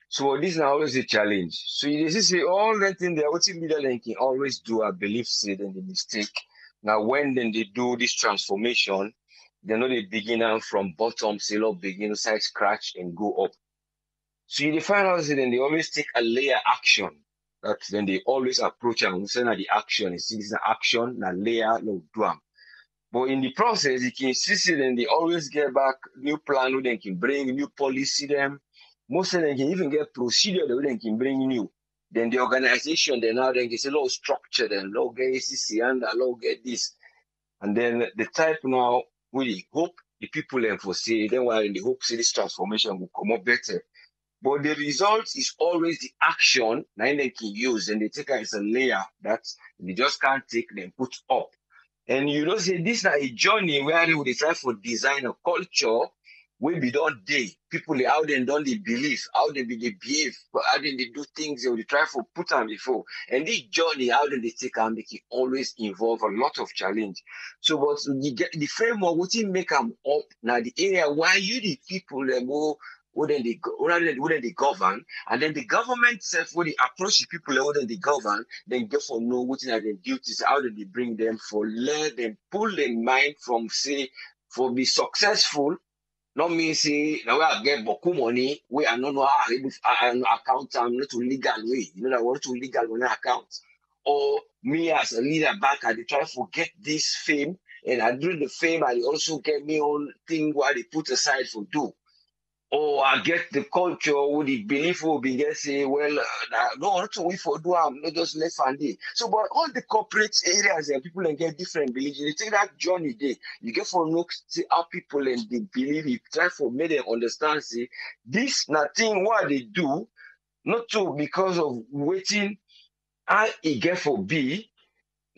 So this is always a challenge. So you see all that thing there, what middle linking always do, I believe, say then the mistake. Now when then they do this transformation, they know they begin from bottom, say up, begin side scratch and go up. So you define how then they always take a layer action. That then they always approach and we say that the action is this an action, a layer, no drum. But in the process, you can see then they always get back new plan who they can bring, new policy them. Most of them can even get procedure that they can bring new. Then the organization, they now then can say low structure, then low get ACC and low get this. And then the type now really hope the people then foresee, then while in the hope see this transformation will come up better. But the result is always the action that they can use, and they take it as a layer that they just can't take them put up. And you know, say this is a journey where they will try for design a culture. We be done day. People how they don't they believe, how they be they behave, how they do things they will try for put on before. And this journey, how they take and make it always involve a lot of challenge. So but you get the framework, what you make them up now the area where you the people they go wouldn't they govern, and then the government self when they approach the people wouldn't they govern, then go for know what are their duties, how do they bring them for let them pull their mind from say for be successful. Not me say now I get beaucoup money. We are not an account. I'm not to legal way. You know I want to legal money account. Or me as a leader back, I try to forget this fame, and I do the fame. I also get my own thing where they put aside for do. Or I get the culture with the belief will be get say well no I want to wait for do. I'm not just left and day. So but all the corporate areas and people and get different beliefs. You take that journey day. You get for look see how people and they believe. You try for make them understand say this nothing what they do not to because of waiting. I get for B.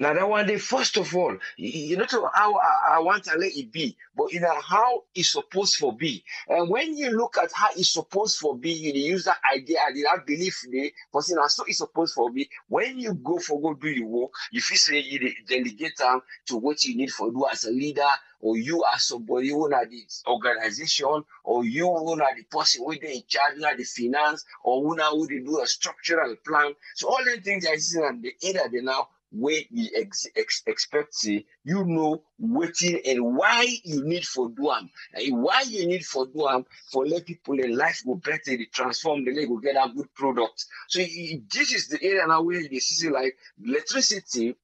Now that one day, first of all, you know how I want to let it be, but you know how it's supposed for be. And when you look at how it's supposed for be, you use that idea and that belief there, but you know, so it's supposed for be. When you go for go do your work, if you say you delegate them to what you need for do as a leader, or you as somebody who are the organization, or you who are the person who they in charge, who are the finance, or who now they do a structural plan. So all the things I see and the area they now. Where you expect, see, you know, waiting and why you need for Duam, and why you need for Duam for let people in life go better, they transform the leg, go get a good product. So this is the area now where you see like electricity,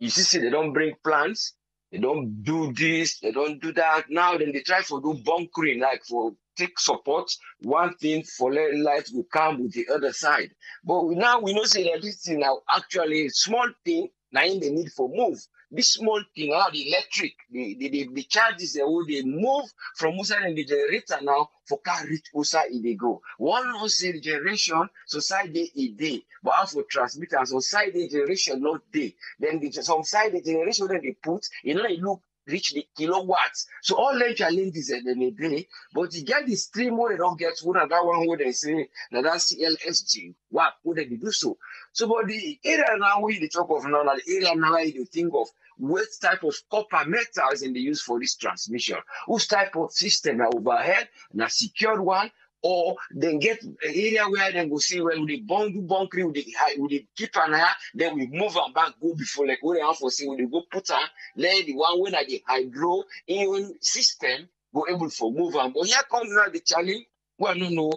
you see they don't bring plants, they don't do this, they don't do that. Now then they try for do bunkering, like for take support, one thing for let life will come with the other side. But now we know say that this thing now actually small thing now in the need for move. This small thing now the electric, the charges they will they move from Musa and the generator now for car reach Musa if they go. One no say generation society is there, but as for transmitter society generation not there. Then the some side the generation that they put, you know they look. Reach the kilowatts. So all them challenges at the day, but you get the stream where they don't get one and that one where they say now that's CLSG. What would they do so? So but the area now where they talk of now, the area now where you think of what type of copper metals and they use for this transmission, whose type of system are overhead and a secured one. Or then get an area where then go see well we bunkering with the keep an eye, then we move and back go before like what they have for say when they go put on let the one when at the hydro ion system go able for move on. But here comes now the challenge. Well no know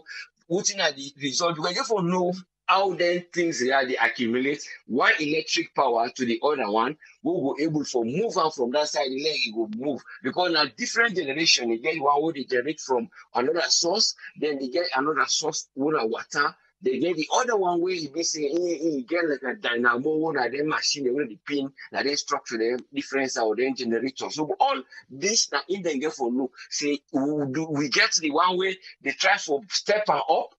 what's in the result because you for know how then things they accumulate one electric power to the other one will go able for move on from that side leg it will move because now different generation they get one would they generate from another source then they get another source water they get the other one way you basically you get like a dynamo one of them machine they want the pin that they structure them difference or then generator. So all this that in the get for look say we get the one way they try for step up.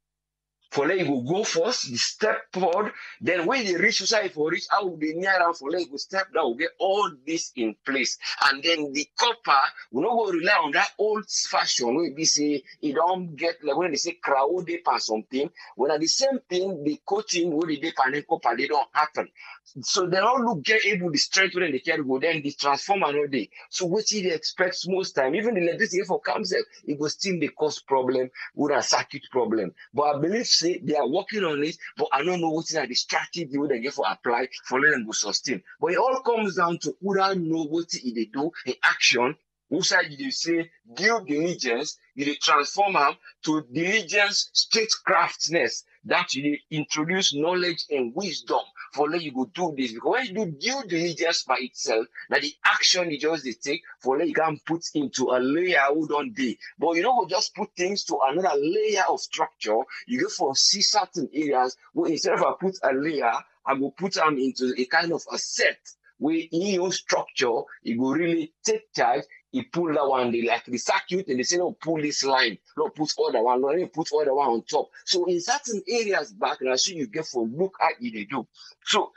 Fole will go first, they step forward. Then when they reach Usai for reach, I will be near and Fole will step down. We'll get all this in place. And then the copper will not go rely on that old fashion where they say, you don't get, like when they say crowd dip or something, when at the same thing, the coaching with the dip and the copper, they don't happen. So they don't look get able to strengthen when they can go, then they transform another day. So what they expect most time, even the electricity for comes up, it will still be cost problem with a circuit problem. But I believe say they are working on it, but I don't know what is the strategy what they get for apply for them to sustain. But it all comes down to who don't know what they do in action. Who side you say due diligence, you transform them to diligence statecraftness. That you introduce knowledge and wisdom for let you go do this. Because when you do due diligence by itself, that the action you just take for let you can put into a layer on day. But you don't just put things to another layer of structure. You go for see certain areas where instead of I put a layer, I will put them into a kind of a set where in your structure, it will really take time. He pulled that one, they like the circuit, and they say, no, pull this line, no, put other one, no, put other one on top. So in certain areas back, and I see you get for look at it, they do. So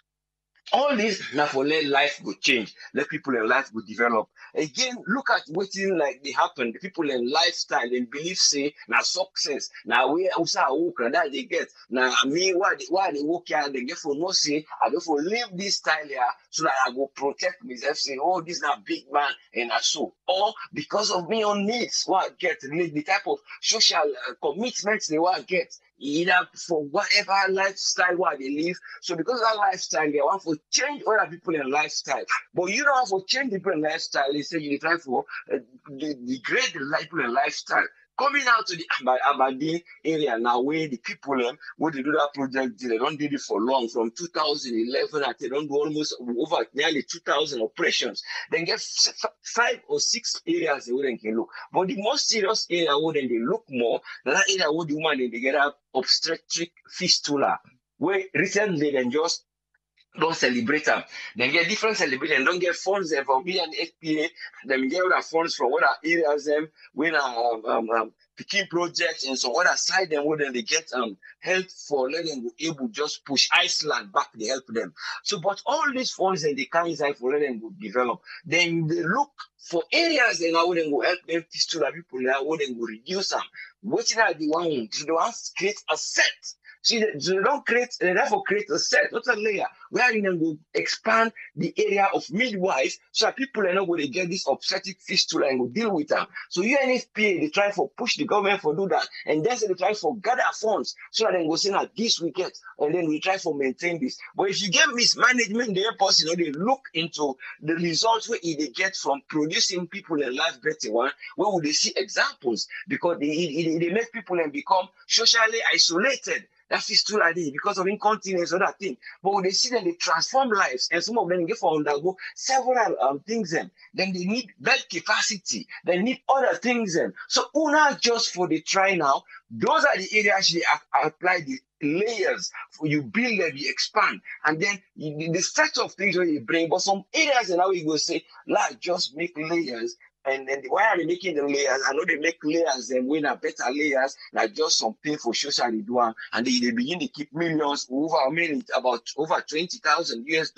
all this, now for let life go change, let people in life go develop. Again, look at what is like they happen, the people in lifestyle and belief say, now success, now we also walk, and that they get, now me, why they walk here, they get for no say, I go for leave this style here, so that I go protect myself, say, oh, this is a big man, and I so. Or because of me on needs, what I get, the type of social commitments they want to get, either for whatever lifestyle what they live. So because of that lifestyle, they want to change other people in lifestyle. But you don't have to change people in lifestyle. They say you try for degrade the people in lifestyle. Coming out to the Aberdeen area now, where the people when they do that project, they don't do it for long. From 2011, they don't do almost over nearly 2,000 operations. They get 5 or 6 areas they wouldn't can look. But the most serious area where they look more, that area where the woman they get an obstetric fistula, where recently they just don't celebrate them. They get different celebration. Don't get funds from me and FPA. They get other funds from other areas. Them when picking projects and so other side them where they get help for letting them able just push Iceland back. They help them. So, but all these funds and the kind side for letting them develop. Then they look for areas and I wouldn't go help them to the people. I wouldn't go reduce them. Which are the one? The ones create a set. See, they don't create, they therefore create a set, not a layer, where you will expand the area of midwives so that people are not going to get this obstetric fistula and will deal with them. So UNFPA, they try for push the government for do that, and then they try for gather funds so that they will say that this we get, and then we try for maintain this. But if you get mismanagement, the person, they look into the results where they get from producing people in life better one, where would they see examples? Because they make people and become socially isolated. That is true idea because of incontinence or that thing. But when they see them, they transform lives, and some of them get for undergo several things. Then they need bed capacity. They need other things. So not just for the try now. Those are the areas they apply the layers. For you build them, you expand, and then the set of things that you bring. But some areas and now we go say, like just make layers. And then why are they making the layers? I know they make layers and win a better layers, like just some painful social doing, and they begin to keep millions over a minute, about over $20,000 US.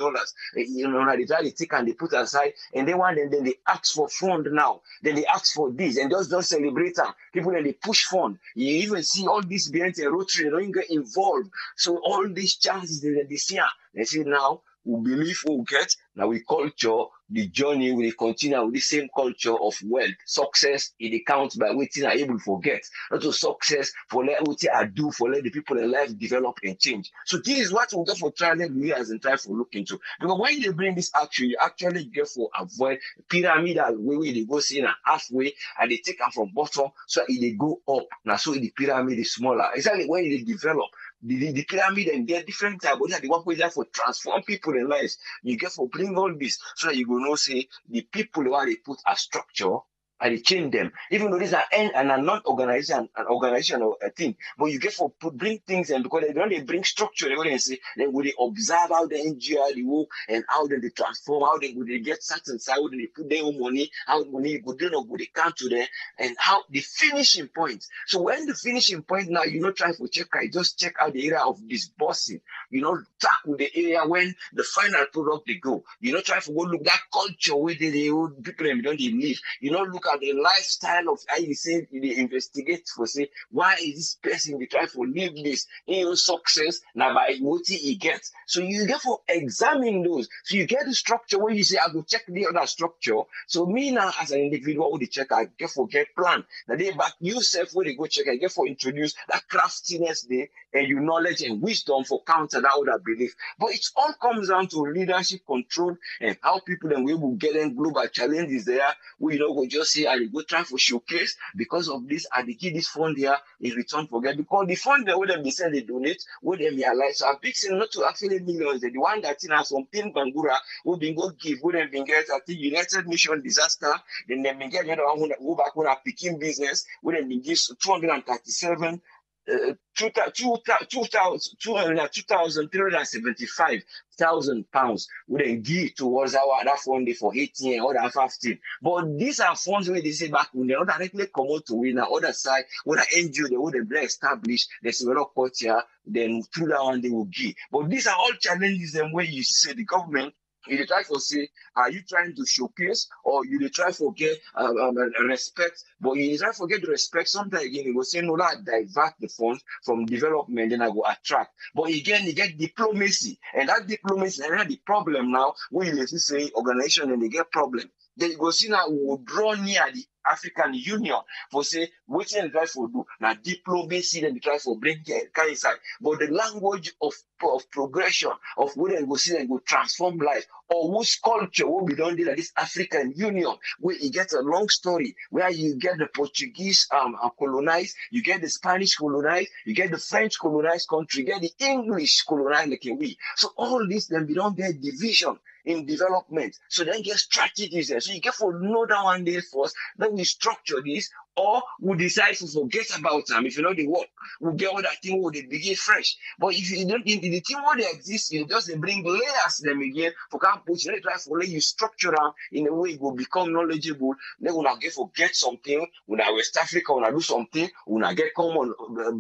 You know, they try to take and they put aside, and they want, and then they ask for fund now. Then they ask for this, and just don't celebrate them. People then they push fund. You even see all these behind the rotary, they don't get involved. So all these chances they see, they see now. We believe we'll get, now we culture, the journey will continue with the same culture of wealth. Success, it counts by waiting are able to forget. Not a success for let what I do for let the people in life develop and change. So this is what we'll get for trying years and try to look into. Because when they bring this action, you actually get for avoid pyramidal way they go see in halfway and they take them from bottom so it they go up. Now so the pyramid is smaller. Exactly when they develop. The pyramid and their different type of the work with that for transform people in lives. You get for bring all this so that you go know say the people where they put a structure and they chain them. Even though these are non-organizational thing, but you get for bring things and because they don't bring structure, they going to say then will they observe how the NGO they work and how they transform, how they would they get certain side, how they put their own money, how money would they not go they count to them and how the finishing point. So when the finishing point now you not try for check, just check out the area of disbursing. You know, track with the area when the final product they go. You not try for go look that culture where they old people and don't even live. You know, look at the lifestyle of how you say they investigate for say why is this person they try for live this in success now by what he gets. So you get for examining those. So you get the structure where you say I will check the other structure. So me now as an individual who they check, I get for get plan. Now they back yourself where they go check, I get for introduce that craftiness there and your knowledge and wisdom for counter that other belief. But it all comes down to leadership control and how people and we will get in global challenges there. We don't go just say I go try for showcase because of this I they give this fund here in return for get because the fund that would have been sent they donate would them realize so a big thing not to actually millions the one that has something Bangura would be go give would have been get I think United Mission disaster then they may get another one go back on a picking business would have been give 237 £2,375,000 wouldn't give towards our that funding for 18 or that 15. But these are funds where they say back when they don't directly come out to win the other side, when the NGO they would have established the several culture, then through that one they will give. But these are all challenges and where you see the government. You try for say, are you trying to showcase or you try for get respect? But you try for get the respect. Sometimes again, you will say, no, I divert the funds from development, then I will attract. But again, you get diplomacy. And that diplomacy, and the problem now, when you say organization and they get problem, then you go see now we will draw near the African Union for say which they try for do now diplomacy then they try for bring kind side. But the language of progression of where they go see and go transform life or whose culture will be done like this African Union where you get a long story where you get the Portuguese colonized, you get the Spanish colonized, you get the French colonized country, you get the English colonized like we. So all this then we don't get division in development. So then get strategies there. So you get for know that one day first, then we structure this, or we decide to forget about them. If you know the work, we get all that thing where they begin fresh. But if you don't, in the thing where they exist, you just bring layers them again for campus. You know, try for let you structure them in a way it will become knowledgeable. Then we'll get forget something. When I West Africa, when I do something, when I get common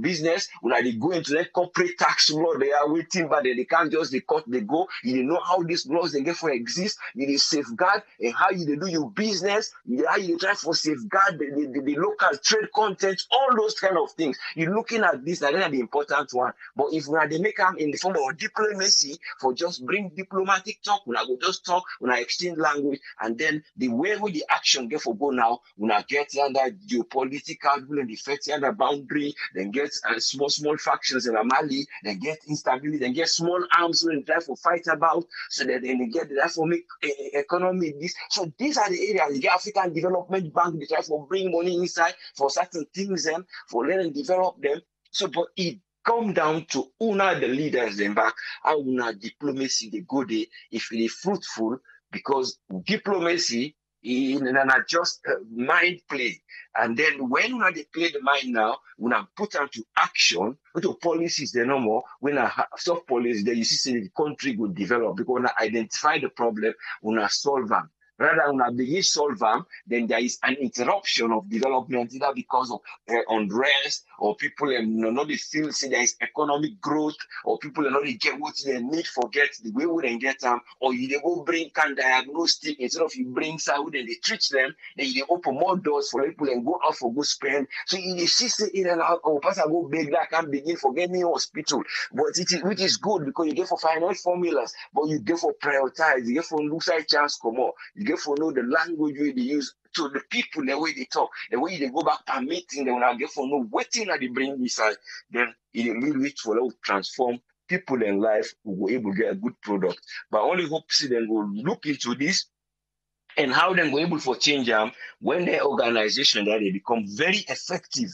business, when I go into that corporate tax law, they are waiting, but they can't just they cut, they go. You know how these laws they get for exist. You need safeguard and how you do your business. How you try for safeguard the local trade content, all those kind of things. You're looking at this, and then the important one. But if we are they make them in the form of diplomacy for just bring diplomatic talk, when I go just talk, when I exchange language, and then the way with the action get for go now, when I get under geopolitical, when the effect under boundary, then get small factions in Mali, then get instability, then get small arms when they try for fight about, so that then they get the for make economy this. So these are the areas the African Development Bank they try for bring money in. For certain things and for letting develop them. So, but it come down to who are the leaders then back, how una diplomacy they go there if it is fruitful, because diplomacy in an just mind play. And then when they play the mind now, when I put them to action, the policies they no more, when I have soft policies, then you see the country will develop because when I identify the problem, when I solve them. Rather than a begin solve them, then there is an interruption of development either because of unrest or people not feel say there is economic growth or people not get what they need for get the way we then get them or you they go bring can diagnostic instead of you bring sound and they treat them then you open more doors for people and go out for good spend. So in the system in and out or pass I go beg that can begin for get me hospital. But it is which is good because you get for finance formulas, but you get for prioritize, you get for look side chance come more. You for know the language we use to the people, the way they talk, the way they go back per meeting, they will now get for no waiting at the brain inside. Then it will transform people in life who will able to get a good product. But only hope see them will look into this and how them will able for change them when their organization that they become very effective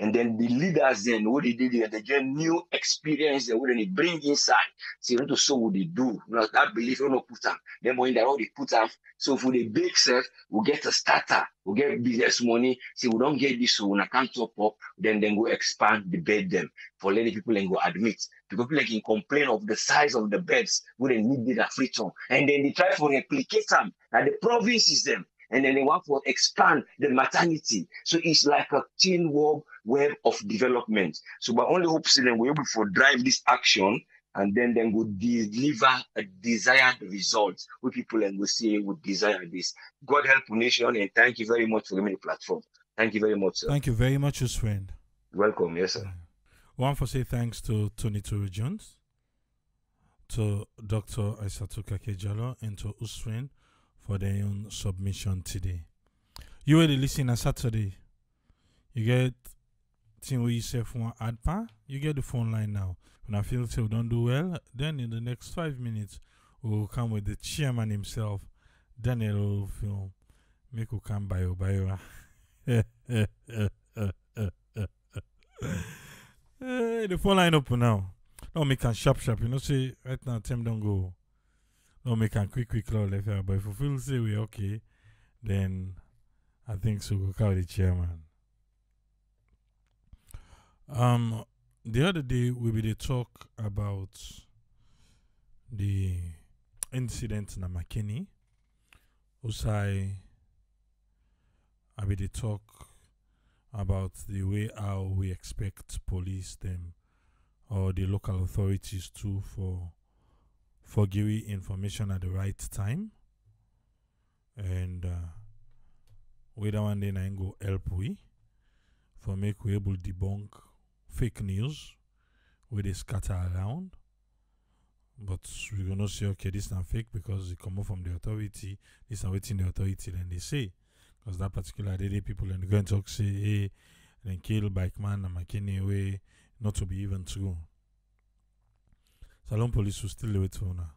And then the leaders then, what they did, they get new experience, they wouldn't bring inside. So you know, so what they do, not that belief, no put them. Then when they're all they put them. So for the big self, we get a starter, we get business money. So we don't get this, so when I can't top up, then go expand the bed them. For letting people then go admit. Because people can complain of the size of the beds, we don't need it at Freetown. And then they try for replicate them, and the provinces them. And then they want to expand the maternity. So it's like a thin web of development. So my only hope is that we're able to drive this action and then go deliver a desired result with people and we say we desire this. God help the nation and thank you very much for giving me the platform. Thank you very much, sir. Thank you very much, Usman. Welcome, yes, sir. One for say thanks to Tony Turi Jones, to Dr. Aissatou Kakejalo, and to Usman for their own submission today. You were the listener Saturday. You get thing where you say phone ad pa, you get the phone line now. When I feel say we don't do well, then in the next 5 minutes we'll come with the chairman himself, Daniel Film. Make we come bio. The phone line open now. Now make can sharp. You know say right now time don't go. No, make a quick claw left here, but if we feel say we're okay, then I think so we'll call the chairman. The other day we will talk about the incident in Makeni. Usai I will talk about the way how we expect police them or the local authorities too for giving information at the right time, and whether one day I go help we for make we able debunk fake news where they scatter around. But we're gonna say okay, this is not fake because it come up from the authority. This is not waiting the authority. Then they say because that particular day people and go and talk say hey, then kill bike man and Makeni way not to be even true. Salon police will still wait for now.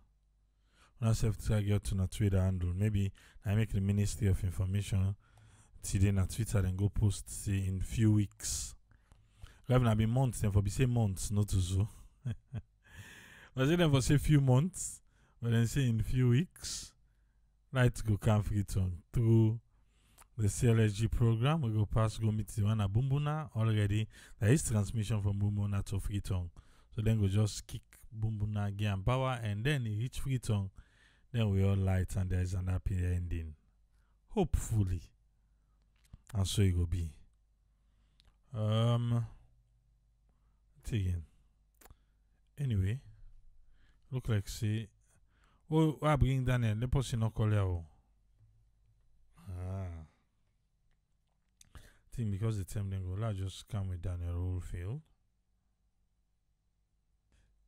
When I self get to na Twitter handle, maybe I make the Ministry of Information today na Twitter then go post say in few weeks. Rather than be months, then for be say months, not to so. But then for say few months, but then say in few weeks, right go come Freetown through the CLSG program. We go pass go meet the one at Bumbuna already. There is transmission from Bumbuna to Freetown. So then go just kick Bumbuna and power, and then it reach Freetown. Then we all light, and there is an happy ending, hopefully. And so it will be. Again. Anyway, look like see. Oh, I bring Daniel. The person no call you. Ah, think because the time then go. I just come with Daniel Oldfield.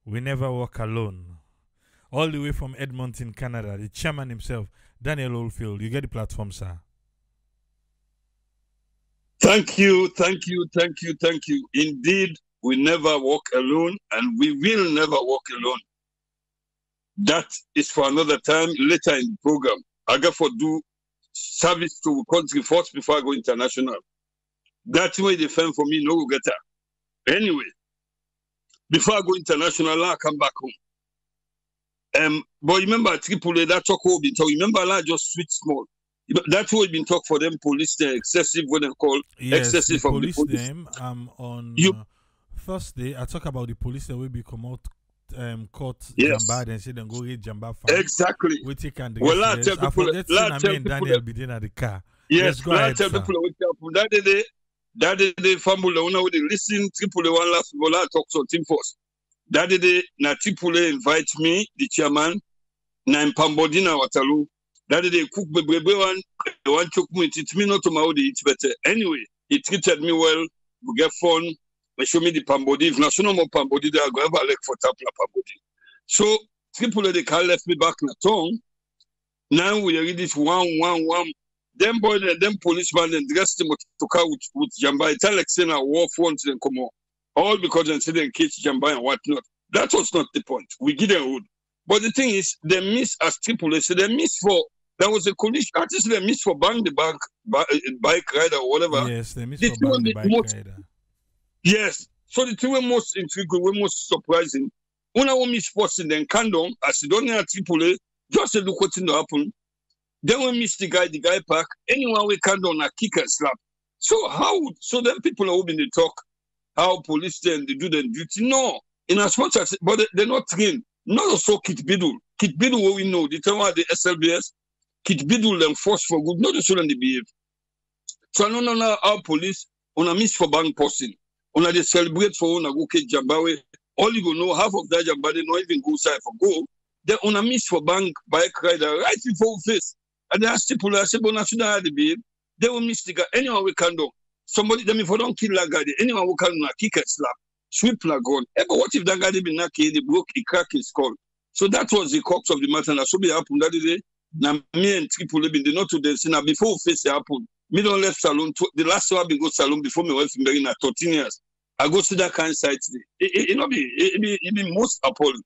We never walk alone. All the way from Edmonton, Canada, the chairman himself, Daniel Oldfield. You get the platform, sir. Thank you. Indeed, we never walk alone, and we will never walk alone. That is for another time, later in the program. I got for do service to country first before I go international. That way the firm for me, no getter. Anyway, before I go international, I come back home. But remember, AAA, that talk will be talk. Remember, I just switch small. That's what been talk for them police, the excessive, what they call yes, excessive the police. Of the police. Them, on Thursday, I talk about the police that will be come out court yes. Jamba, then say then go read Jamba. Farm. Exactly. We take and well, I tell people, Daniel be there at the car. Yes, go ahead, tell people that day, family, when they listen, AAA one last, well, I talk to team first. That day, na AAA invite me, the chairman, na in Pambodina Waterloo. That they cook me, one took me. It's me not to my own, it's better. Anyway, he treated me well. We get fun. They show me the Pambodi. If not, no more Pambodi, they are going to have a leg for Tapla Pambodi. So, AAA, they can't left me back in the tongue. Now we read this one. Them boy, them policeman, and dressed him to car with Jamba. I tell Alexei, I walk once and come on. All because they said they catch Jamba and whatnot. That was not the point. We get a hood. But the thing is, they miss as AAA, so they miss for. There was a collision. Artists they missed for bang the bike rider or whatever. Yes, they missed for bang the bike rider. Yes. So the thing we're most intrigued, we're most surprising. When I want me sports in the Kandong, as you don't have AAA, just a look what's going to happen. Then we miss the guy back. Anyone we can do on a kick and slap. So how? So then people are hoping they talk how police then they do their duty. No, in as much as but they're not trained. Not also Kit Biddle. Kit Biddle, what we know, they tell us the SLBS. Kit Biddle them force for good. Not the children they behave. So I don't know how police on a miss for bank posting. On a they celebrate for on a go get jambawe. All you go know half of that jambawe not even go side for go. They on a miss for bank bike rider right before face. And they asked people, I said, but I shouldn't have the babe. They will miss the guy. Anyone we can do. Somebody, them if I don't kill that guy, anyone who can do, kick and slap, sweep like gone. Hey, but what if that guy did be knocked, he broke, he cracked his skull? So that was the crux of the matter. And that should be happened that day. Now, me and people have been there, not to them. Now, before face happened, me don't left salon. The last time I been go salon before me went from Berry in 13 years. I go see that kind of site today. It be most appalling.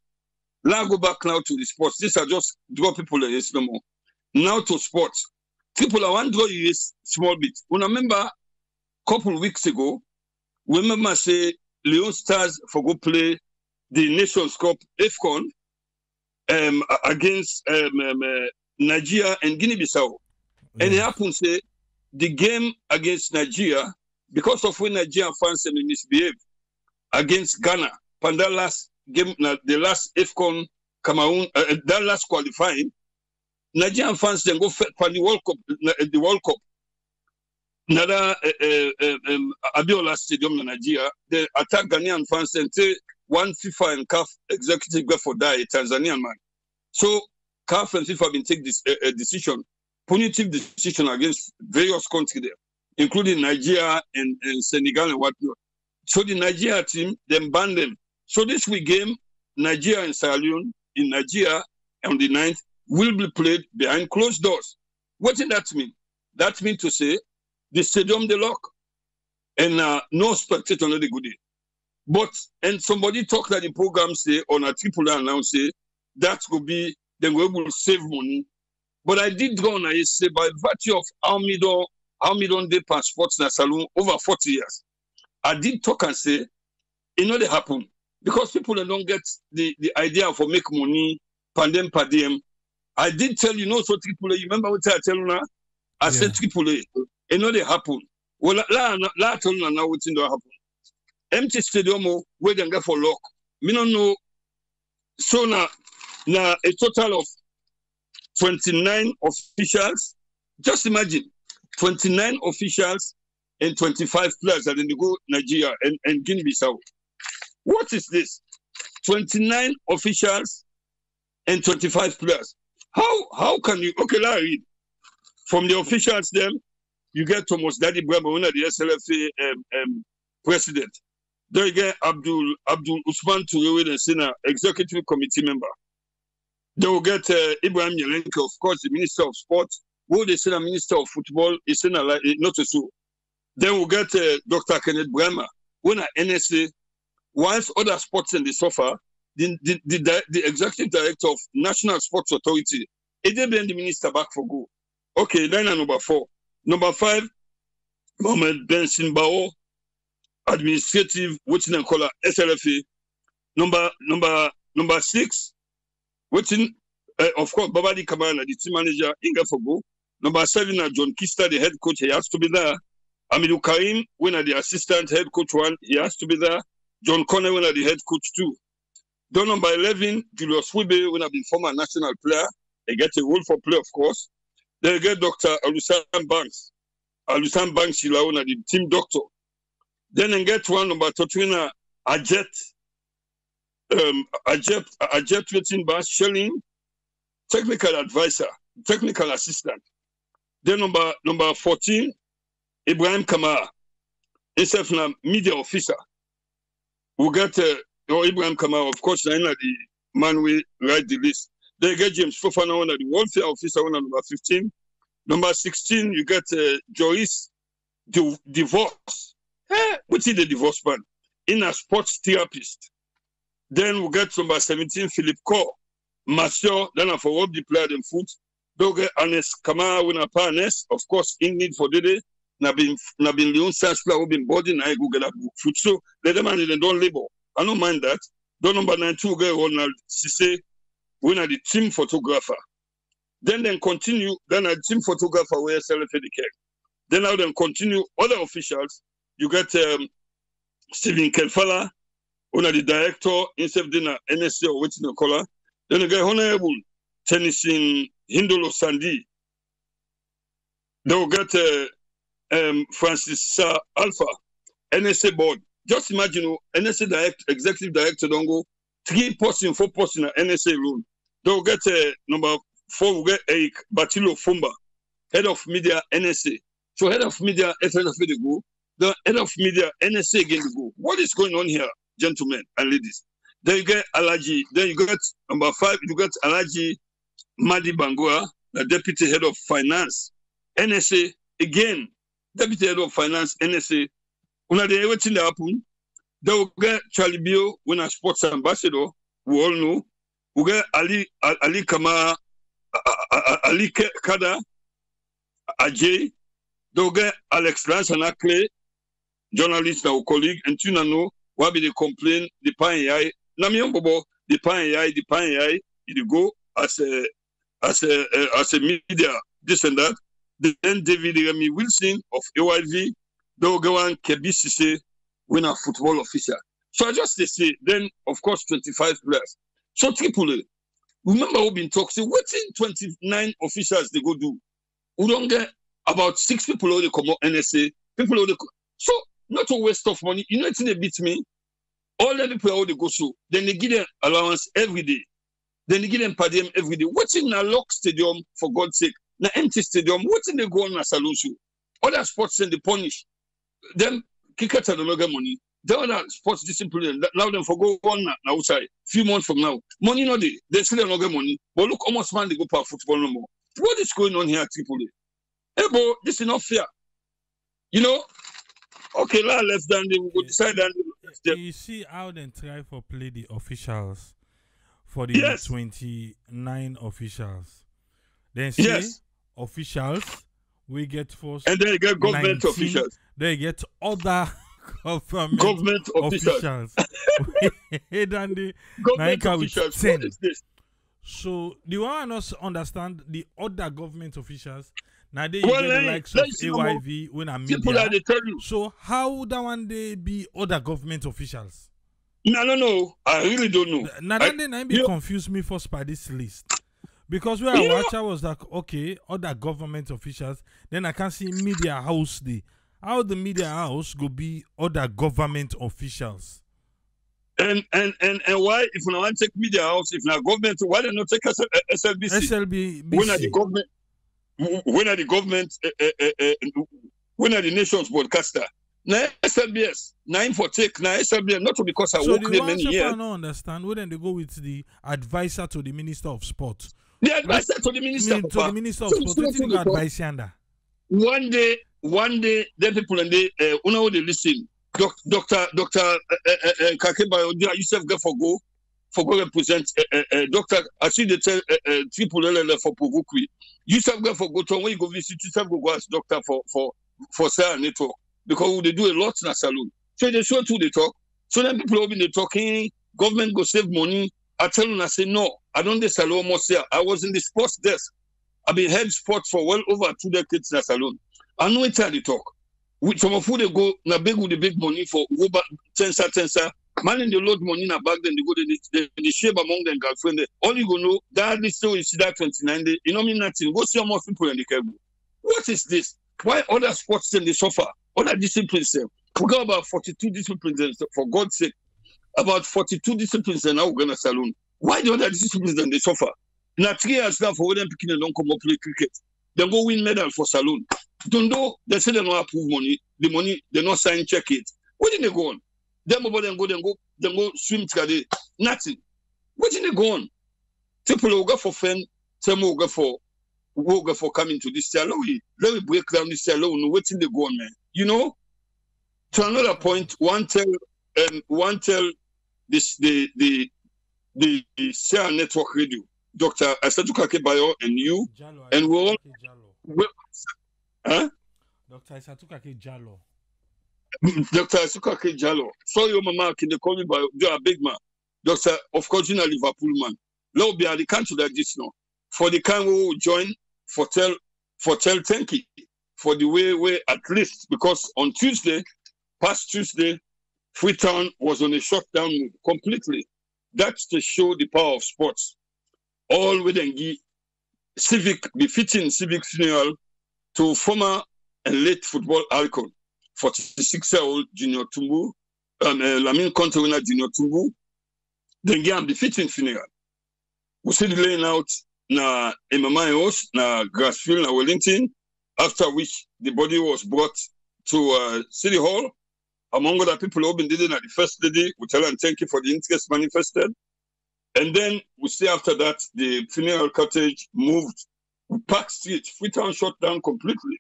Now I go back now to the sports. These are just draw people like this no more. Now to sports. People are one draw you a small bit. When I remember a couple of weeks ago, we remember say Leon Stars for go play the Nations Cup FCON against Nigeria and Guinea Bissau. Mm. And it happened say the game against Nigeria, because of when Nigerian fans misbehave against Ghana, and that last game, the last FCON Cameroon, that last qualifying. Nigerian fans then go for the World Cup. The World Cup. Nada Abiola Stadium in Nigeria. They attack Ghanaian fans and say one FIFA and CAF executive go for die Tanzanian man. So CAF and FIFA been take this decision, punitive decision against various countries there, including Nigeria and Senegal and whatnot. So the Nigeria team then banned them. So this week game Nigeria and Sierra Leone in Nigeria on the 9th. Will be played behind closed doors. What does that mean? That means to say the stadium they lock and no spectator on the good day. But, and somebody talked that the program say on a AAA announce say that could be, then we will save money. But I did go on and say by virtue of how many don't they passports in a salon over 40 years, I did talk and say, it not happen because people don't get the idea for make money, pandem per diem. I did tell you, no, so AAA, you remember what I tell you now? I said AAA, and now they happen. Well, I tell you now what's going to happen. Empty stadium, where they go for lock. Me don't know. So now a total of 29 officials, just imagine, 29 officials and 25 players that then they go Nigeria and Guinea-Bissau. What is this? 29 officials and 25 players. How can you? Okay, I read from the officials. Them, you get Thomas Daddy Brahma, the SLFA president. Then you get Abdul Usman Turewe and Sina, executive committee member. Then we get Ibrahim Yelenke, of course, the minister of sports. Who the Sina minister of football is Sina like not so. Then we get Dr. Kenneth Brahma, when NSA, whilst other sports in the sofa. The executive director of National Sports Authority, Edeben the minister back for go. Okay, then number 4. Number 5, Mohamed Ben Sinbao, administrative, what's in call SLFA. Number 6, what's in, of course, Babadi Kamara, the team manager, Inga for go. Number 7, John Kista, the head coach, he has to be there. Amidou Karim, when the assistant head coach 1, he has to be there. John Conor, when the head coach 2. Then number 11, Julius Wibe, when I've been former national player, they get a role for play, of course. They get Dr. Alusan Banks. Alusan Banks, she's the team doctor. Then they get one number 13, Ajet Wittenbach, Shelling, technical advisor, technical assistant. Then number 14, Ibrahim Kamara, SF media officer. We get Ibrahim Kamara, of course, the man will write the list. They get James Fofana, one of the welfare officer, one of number 15. Number 16, you get Joyce Divorce. What's the divorce man? In a sports therapist. Then we get number 17, Philip Cor, Masseur, then for what the player and foot. They get Anes Kamara, winner Parnes, of course, in need for the day. na bin Leon search flower bin body na go get food. So let them and they don't labor. I don't mind that. Door number 92 girl on she say we na the team photographer. Then continue. Then a team photographer where SLFA the care. Then now then continue other officials. You get Stephen Kelfala, who na the director instead of the NSA or waiting the color. Then you get Honorable Tennessee Hindolo Sandi. They will get Francis Alpha, NSA board. Just imagine, NSA executive director don't go 3 person, 4 person at NSA room. They will get number 4, will get Eric Batilo Fumba, head of media NSA. So head of media SLFA they go, the head of media NSA again they go. What is going on here, gentlemen and ladies? Then you get Alaji. Then you get number 5. You get Alaji Madi Bangura, the deputy head of finance. NSA, again, deputy head of finance, NSA. When they everything that happened, they will get Charlie Bio, when a sports ambassador, we all know. We get Ali Kamara, Ali Kada, Ajay. They will get Alex Lance and Akle, journalist, our colleague, and you know, why be the complaint, the pan AI, Namion Bobo, the pan AI, it go as a media, this and that. Then David Remy Wilson of AYV, Dogowan Kebisise, winner football official. So I just say, then of course 25 players. So Tripoli, remember we've been talking. Waiting 29 officials they go do. We don't get about 6 people who they come out NSA. People who they come. So not a waste of money. You know it's they beat me. All the people who they go so. Then they give them allowance every day. Then they give them per diem every day. Waiting a lock stadium for God's sake. Na empty stadium, what did they go on as a solution? Other sports send the punish. Them cricket and no get money. The other sports discipline allow them for go on now outside. Few months from now, money no day. They still no get money. But look, almost man they go for football no more. What is going on here at Tripoli? Hey, boy, this is not fair. You know. Okay, la left down they will go decide and they will. You see how they try for play the officials for the yes. 29 officials. Then see yes. Officials, we get forced. And then you get government 19, officials. They get other government officials. Government officials. What is this? So the one us understand the other government officials. Now they well, get the likes of AYV when I'm media. So how would that one day be other government officials? No. I really don't know. Now that then I be confused me first by this list. Because when I watch, I was like, okay, other government officials. Then I can see media house day. How the media house go be other government officials? And why if we want take media house, if not government, why they not take SLBC? SLBC. When are the government? When are the nation's broadcaster? Now SLBS, nine for take. Now SLBS, not because I work there many years. So the ones I don't understand. Wouldn't they go with the advisor to the Minister of Sport? The advisor to the minister. To the minister of sport. One day, the people and they, when they listen, Doctor, Kakebayo, Yusuf Gafogo, forgo represent Doctor. I see the triple L for Pogukwi. Yusuf Gafogo, when you go visit, Yusuf go as doctor for Sierra Network because they do a lot in a salon. So they show who they talk. So then people have been talking. Government go save money. I tell them, I say, no, I don't do salon almost here. I was in the sports desk. I've been head sports for well over 2 decades in the salon. I know it's how they talk. With some of who they go, na beg with the big money for Uber, Tensa. Man in the load money in a bag, then they go, they shave among them, girlfriend. All you go know, that is still in that 29 days. You know me nothing. Go see how much people in the cable. What is this? Why other sports then they suffer? Other disciplines then? We got about 42 disciplines for God's sake. About 42 disciplines are now going to saloon. Why the other disciplines then they suffer? Now 3 years now for them picking and don't come up play cricket. They go win medal for saloon. Don't know they say they don't approve money. The money they not sign check it. Where did they go on? Them about them go swim together. Nothing. Where did they go on? People will go for friend. Some will go for coming to this salon. Let me break down this salon. Where did they go on, man? You know. To another point, one tell this the Sierra Network Radio, Dr. Asadu Kakebayo and you, Jalo, and we're all. Dr. Dr. Isatukake Jallow. Dr. Isatukake Jallow. Sorry, Mama, can they call me by you are a big man. Doctor, of course, you know Liverpool man. Law be at the country like this now. For the kind we will join, for tell thank you for the way at least because on Tuesday, past Tuesday, Freetown was on a shutdown completely. That's to show the power of sports. All within befitting civic funeral to former and late football icon, 46-year-old Junior Tumbu, Lamine Conte winner Junior Tumbu. Then again, befitting funeral. We see the laying out na MMA house na Grassfield na Wellington. After which the body was brought to City Hall. Among other people who did it at the first lady, we tell her and thank you for the interest manifested. And then we see after that, the funeral cottage moved. Park Street, Freetown shut down completely.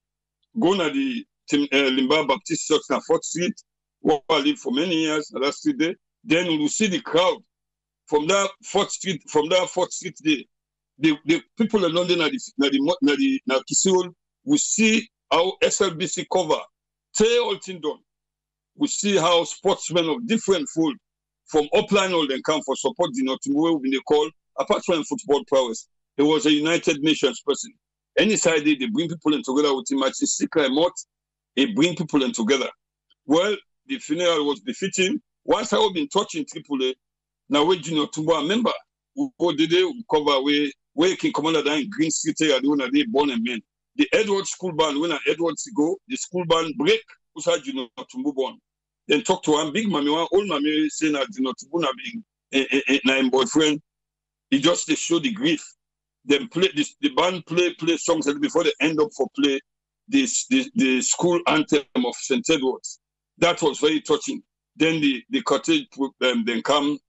Going at the Limba Baptist Church on 4th Street, where I lived for many years, the last 3 days. Then we see the crowd from that 4th Street, day. The people in London at the Kisi road, we see how SLBC cover, Tay Altindon. We see how sportsmen of different fold from upline all them come for support the Notumwe when they call, apart from football prowess. He was a United Nations person. Any side they bring people in together with him matches, Sika and Mott, they bring people in together. Well, the funeral was befitting. Once I have been touching Tripoli, now we do not remember who did they cover away, where King Commander down Green Street, I do not born and men. The Edward school band, when Edwards go, the school band break, who said you not to move on. Then talk to one big mommy, one old mommy, saying that you know, Tibuna being a boyfriend. He just to show the grief. Then play this, the band play songs before they end up for play this the school anthem of St. Edward's. That was very touching. Then the cottage then come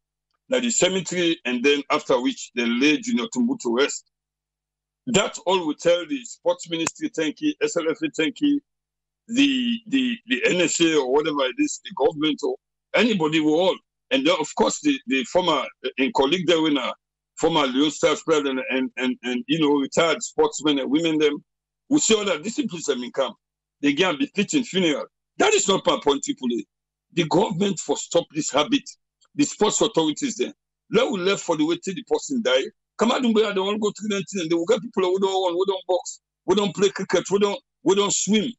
like the cemetery, and then after which they laid Junior Tumbu to rest. That's all we tell the sports ministry, thank you, SLFA, thank you. The NSA or whatever it is, the government or anybody were all. And then, of course, the former and colleague there winner, former Leon Stars president and you know, retired sportsmen and women them, we see all that disciplines them in camp. They can be pitching funeral. That is not my point, Tripoli. The government for stop this habit. The sports authorities there. Let we left for the way till the person die. Come out and they all go to 19 and they will get people who don't run, who don't box, who don't play cricket, who don't swim.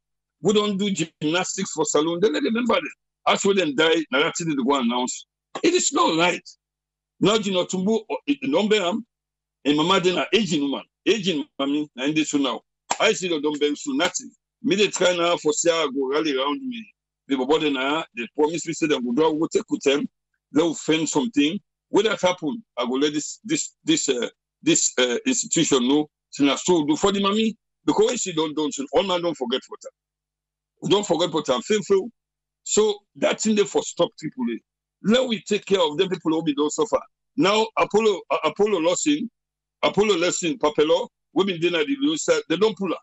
We don't do gymnastics for saloon. Then they remember that. That's when they die. Now that's it. They go announce. It is not right. Now you know Tumbu in Domberam and Mama then an aging woman. Aging mommy and this now. I see the Domberam so nothing. Me they try now for Sierra go rally around me. They body now. They promise me say they go draw. We take with them. They will find something. When that happen, I go let this institution know. So now so do for the mommy because she don't. All man don't forget for her. Don't forget what I'm faithful. So that's in there for stop Tripoli. Let we take care of them people who don't suffer. Now Apollo Lesson, Papelo, women dinner the Leon Stars, they don't pull up.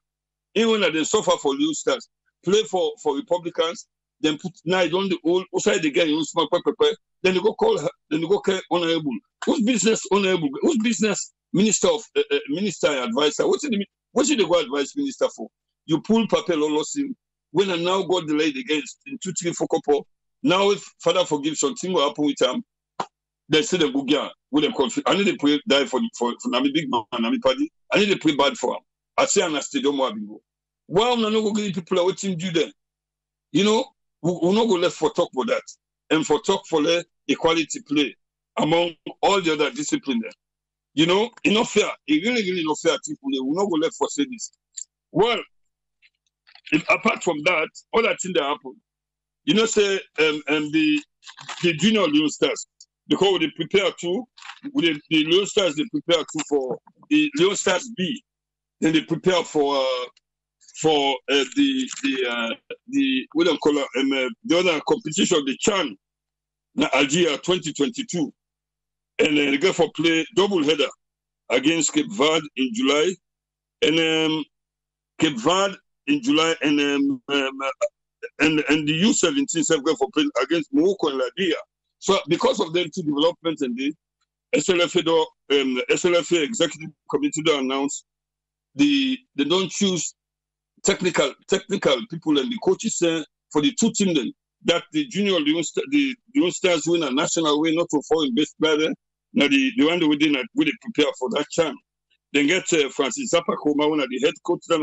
Even when they suffer for Leon Stars, play for Republicans, then put night on the old outside the guy who smoke pepper, then they go call her, then they go care honorable. Whose business honorable? Whose business minister of minister and advisor? What should they go advise minister for? You pull Papelo Lesson. When I now got delayed against in 2-3-4 couple, now if Father forgives something will happen with him, they say the Bugia with them conflict. I need to pray die for Nami Big Man, Nami Paddy. I need to pray bad for him. I say I'm a stadium where I go. Why I'm not going to give people what him do then? You know, we're not going to left for talk for that. And for talk for the equality play among all the other discipline there. You know, it's not fair. It really not fair to people. We're not going to left for say this. Well, if, apart from that, all that thing that happened, you know, say the junior Leon Stars, because they prepare two, the Leon Stars they prepare two for the Leon Stars B, then they prepare for the we don't call it, the other competition, the Chan, Algeria 2022, and they go for play double header against Cape Verde in July, and Cape Verde. In July and the U17 have gone for play against Morocco and Liberia. So because of them two developments and the SLFA executive committee announced they don't choose technical people and the coaches for the two teams then, that the junior, the stars win a national win, not to fall in best brother. Now the one that we did not really prepare for that time. Then get Francis Zapakoma, one of the head coach for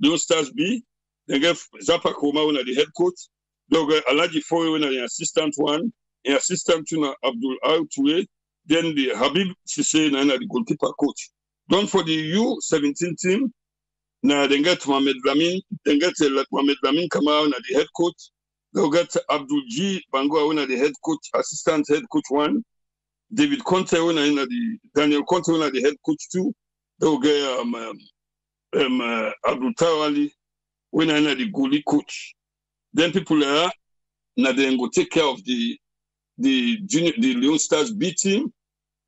the Stars B. Then get Zapakoma, one of the head coach. Then get Alaji Foye, one of the assistant one. And assistant to Abdul Aoutoure. Then the Habib Sise, one of the goalkeeper coach. Then for the U17 team, now then get Mohamed Lamin. Then get Mohamed Lamin Kamara, one of the head coach. Then get Abdul G. Bangoa, one of the head coach, assistant head coach one. David Conte, Daniel Conte, the head coach too. They'll get Abdul Tawali, the goalie coach. Then people are now they go take care of the Leon Stars B team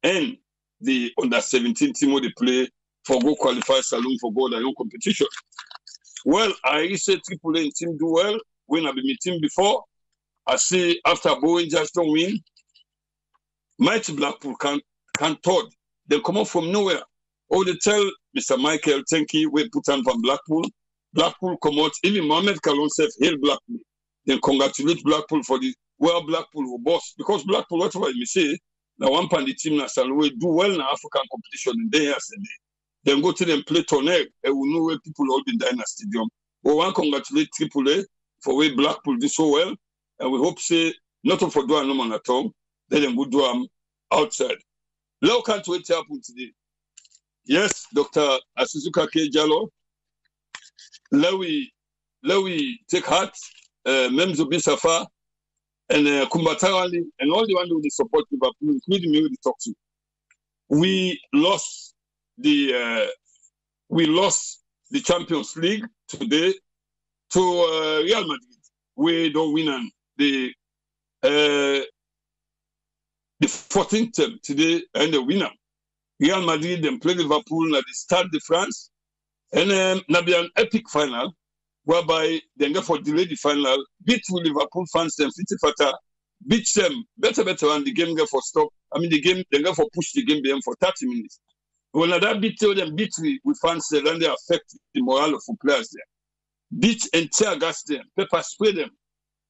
and the under-17 team where they play for go qualify Saloon for go their own competition. Well, I said AAA team do well when I've been meeting before. I see after Boeing just don't win. Mighty Blackpool can't talk. They come up from nowhere. Oh, they tell Mr. Michael Tenki, we put on from Blackpool. Blackpool come out. Even Mohamed Kalon said, hail Blackpool. They congratulate Blackpool for the well Blackpool who boss. Because Blackpool, whatever you say, now one pan the team that do well in African competition in day yesterday. Then go to them play Toneg, and we know where people all been there in the stadium. We want to congratulate AAA for where Blackpool do so well. And we hope say not for do no man at all. Then we do them outside. Now can't wait to happen today. Yes, Dr. Asuzuka K. Jallo. Now we take heart, Memzo Bisafa, and Kumbatarali, and all the ones who support Liverpool, including me who they talk to. We lost the Champions League today to Real Madrid. We don't win and the the 14th term today and the winner. Real Madrid then play Liverpool at the Stade de France. And now be an epic final whereby they get for delay the final, beat with Liverpool fans then Fiti Fata, beat them better and the game get for stop. I mean the game they get for push the game behind for 30 minutes. Well now that beat them beat with fans then they affect the morale of the players there. Beat and tear gas them, pepper spray them,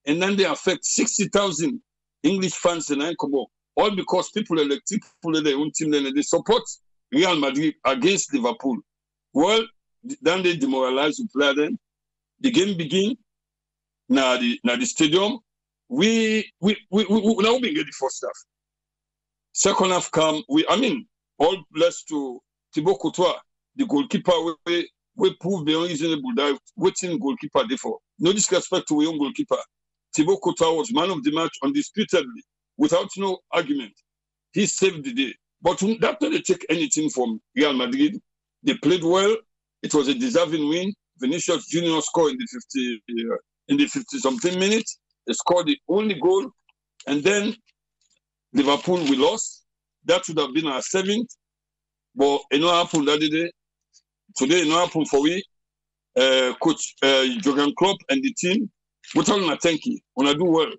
and then they affect 60,000 English fans in Ankobo. All because people elect people in their own team and they support Real Madrid against Liverpool. Well, then they demoralize the player then. The game begin. Now the stadium. We now we get the first half. Second half come. All blessed to Thibaut Courtois, the goalkeeper we prove beyond reasonable doubt waiting goalkeeper therefore. No disrespect to young goalkeeper. Thibaut Courtois was man of the match undisputedly. Without no argument, he saved the day. But that didn't take anything from Real Madrid. They played well. It was a deserving win. Vinicius Junior scored in the 50-something minutes. They scored the only goal. And then Liverpool, we lost. That would have been our 7th. But it not happened that day. Today, it not happened for we. Coach Jurgen Klopp and the team, we tell them thank you. We do well.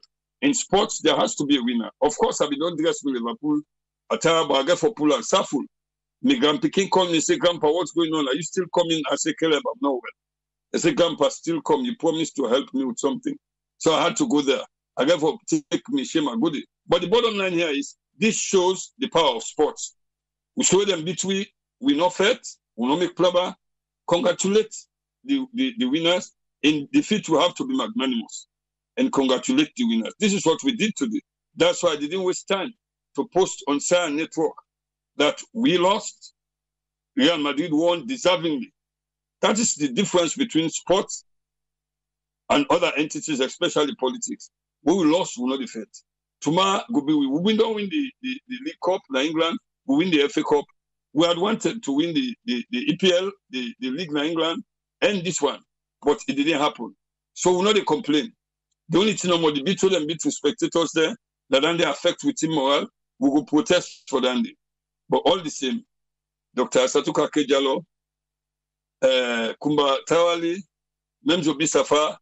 In sports, there has to be a winner. Of course, I've been on dress with Liverpool. I get for Pula and Saful. My grandpikin called me and said, Grandpa, what's going on? Are you still coming? I said, Caleb, I'm not well. I said, Grandpa, still come. You promised to help me with something. So I had to go there. I got for take me, shame, and goody. But the bottom line here is this shows the power of sports. We show them between we no fed, we no make plaba. Congratulate the winners. In defeat, we have to be magnanimous and congratulate the winners. This is what we did today. That's why I didn't waste time to post on SN Network that we lost, Real Madrid won deservingly. That is the difference between sports and other entities, especially politics. When we lost, we will not defeat. Tomorrow, we don't win the League Cup in England, we win the FA Cup. We had wanted to win the EPL, the League in England, and this one, but it didn't happen. So we're not a complaint. The only thing about the beat and beat with spectators there, that then they affect with team morale, we will protest for them. But all the same, Dr. Asatuka Kejalo, Kumba Tawali, Memzo Bisafa,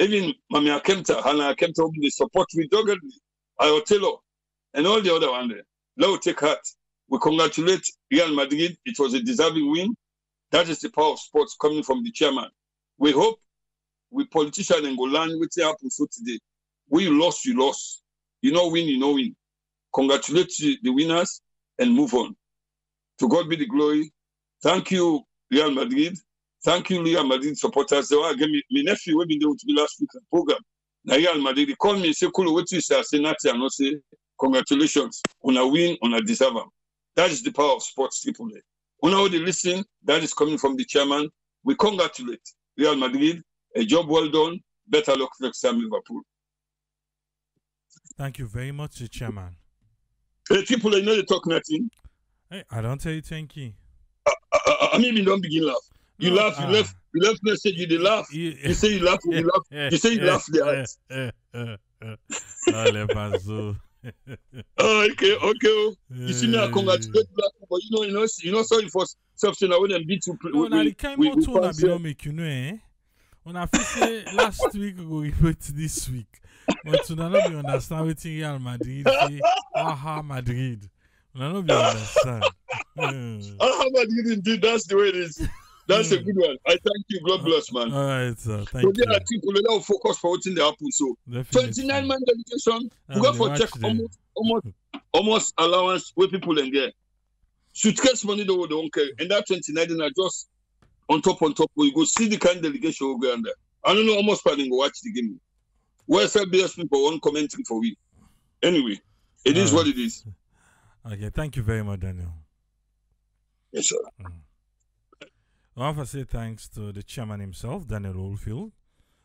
even Mami Akemta, Hannah Akemta, who they support with doggedly, Ayotelo, and all the other one there. Now we take heart. We congratulate Real Madrid. It was a deserving win. That is the power of sports coming from the chairman. We hope we politicians and go learn what happened so today. When you lost, you lost. You know win, you know win. Congratulate the winners and move on. To God be the glory. Thank you, Real Madrid. Thank you, Real Madrid supporters. So again, my nephew, we've been there with me last week on the program. Now, Real Madrid, he called me and said, "Cool, what you say?" I said, "Nothing." I say, "Congratulations on a win, on a deserve." That is the power of sports, people. On how they listen, that is coming from the chairman. We congratulate Real Madrid. A job well done. Better luck next time, Liverpool. Thank you very much, the chairman. Hey, people, I know they talk nothing. Hey, I don't tell you thank you. I mean, you don't begin laugh. You laugh, you laugh, you laugh, you say you laugh. You say you laugh, you laugh. You say you laugh, they ask. Okay. You see me, I congratulate Black, but you know, sorry for something I wouldn't be too. We came out to a bit of make you know, eh? On a first last week, we went this week. But to not be understand what Real Madrid say, aha Madrid. I don't understand. Aha Madrid, indeed, that's the way it is. That's a good one. I thank you. God bless, man. All right, sir. Thank you. I think we will focus for what in the happen. So, 29-man delegation. We go for check almost allowance where people in there. Suitcase money they don't care. And that 29 are just on top. We go see the kind of delegation we go under. I don't know almost planning to watch the game. Where SLBS people won't commenting for we. Anyway, it is what it is. Okay, thank you very much, Daniel. Yes, sir. I want to say thanks to the chairman himself, Daniel Oldfield,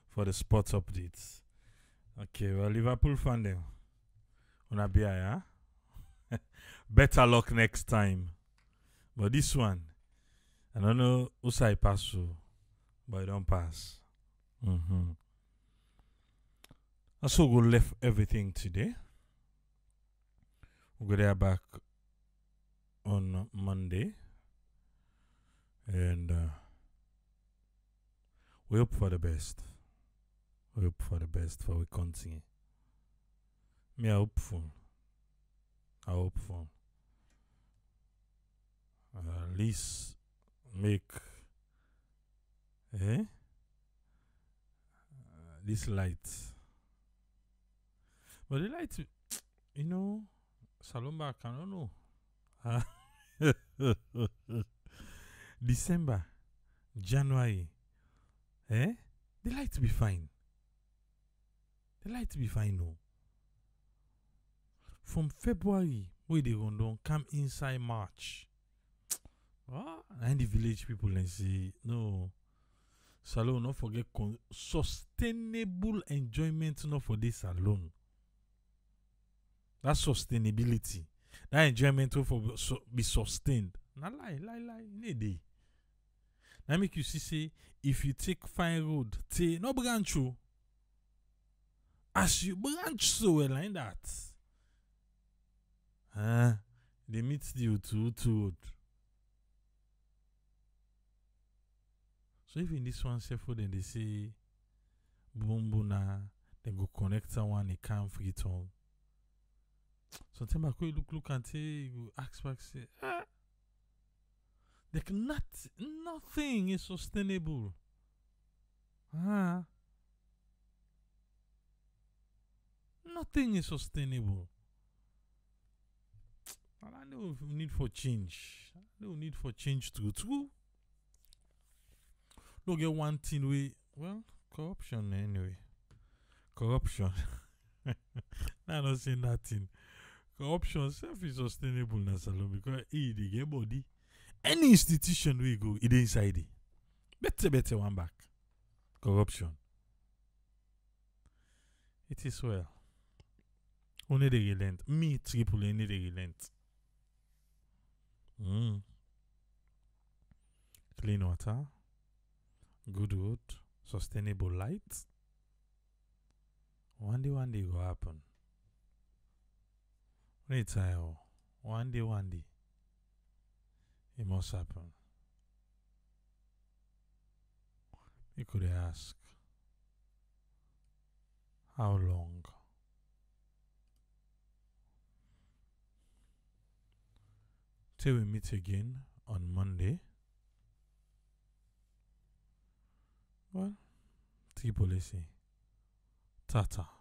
for the sports updates. Okay, well, Liverpool fan them. Unabia, yeah? Better luck next time. But this one, I don't know who say pass through, but it don't pass. So we left everything today. We'll go there back on Monday. And we hope for the best. We hope for the best for we continue. Me, I'm hopeful. I'm hopeful. At least make this light. But the light, you know, Salomba, I don't know. December, January, the light be fine. The light be fine now. From February, where they go down, come inside March. And the village people and say, no, Salon, not forget sustainable enjoyment, not for this alone. That sustainability, that enjoyment will be sustained. Not lie, needy. Now make you see, say, if you take fine road, say, no branch you. As you branch so well like that, they meet you to road. So even this one, say, for them, they say, Bumbuna, they go connect one, they can't Freetown. Sometimes I go look and say, you ask back, say, like nothing is sustainable. Nothing is sustainable. I know we need for change. I know we need for change to go through. Look at one thing corruption anyway. Corruption. I don't say nothing. Corruption self is sustainable na Salon because it is a body. Any institution we go, it is inside it. Better one back. Corruption. It is well. Only they relent. Me, triple, only they relent. Clean water. Good road. Sustainable light. One day it will happen. One day. It must happen. You could ask, how long? Till we meet again on Monday. What? Tibolesi. Tata.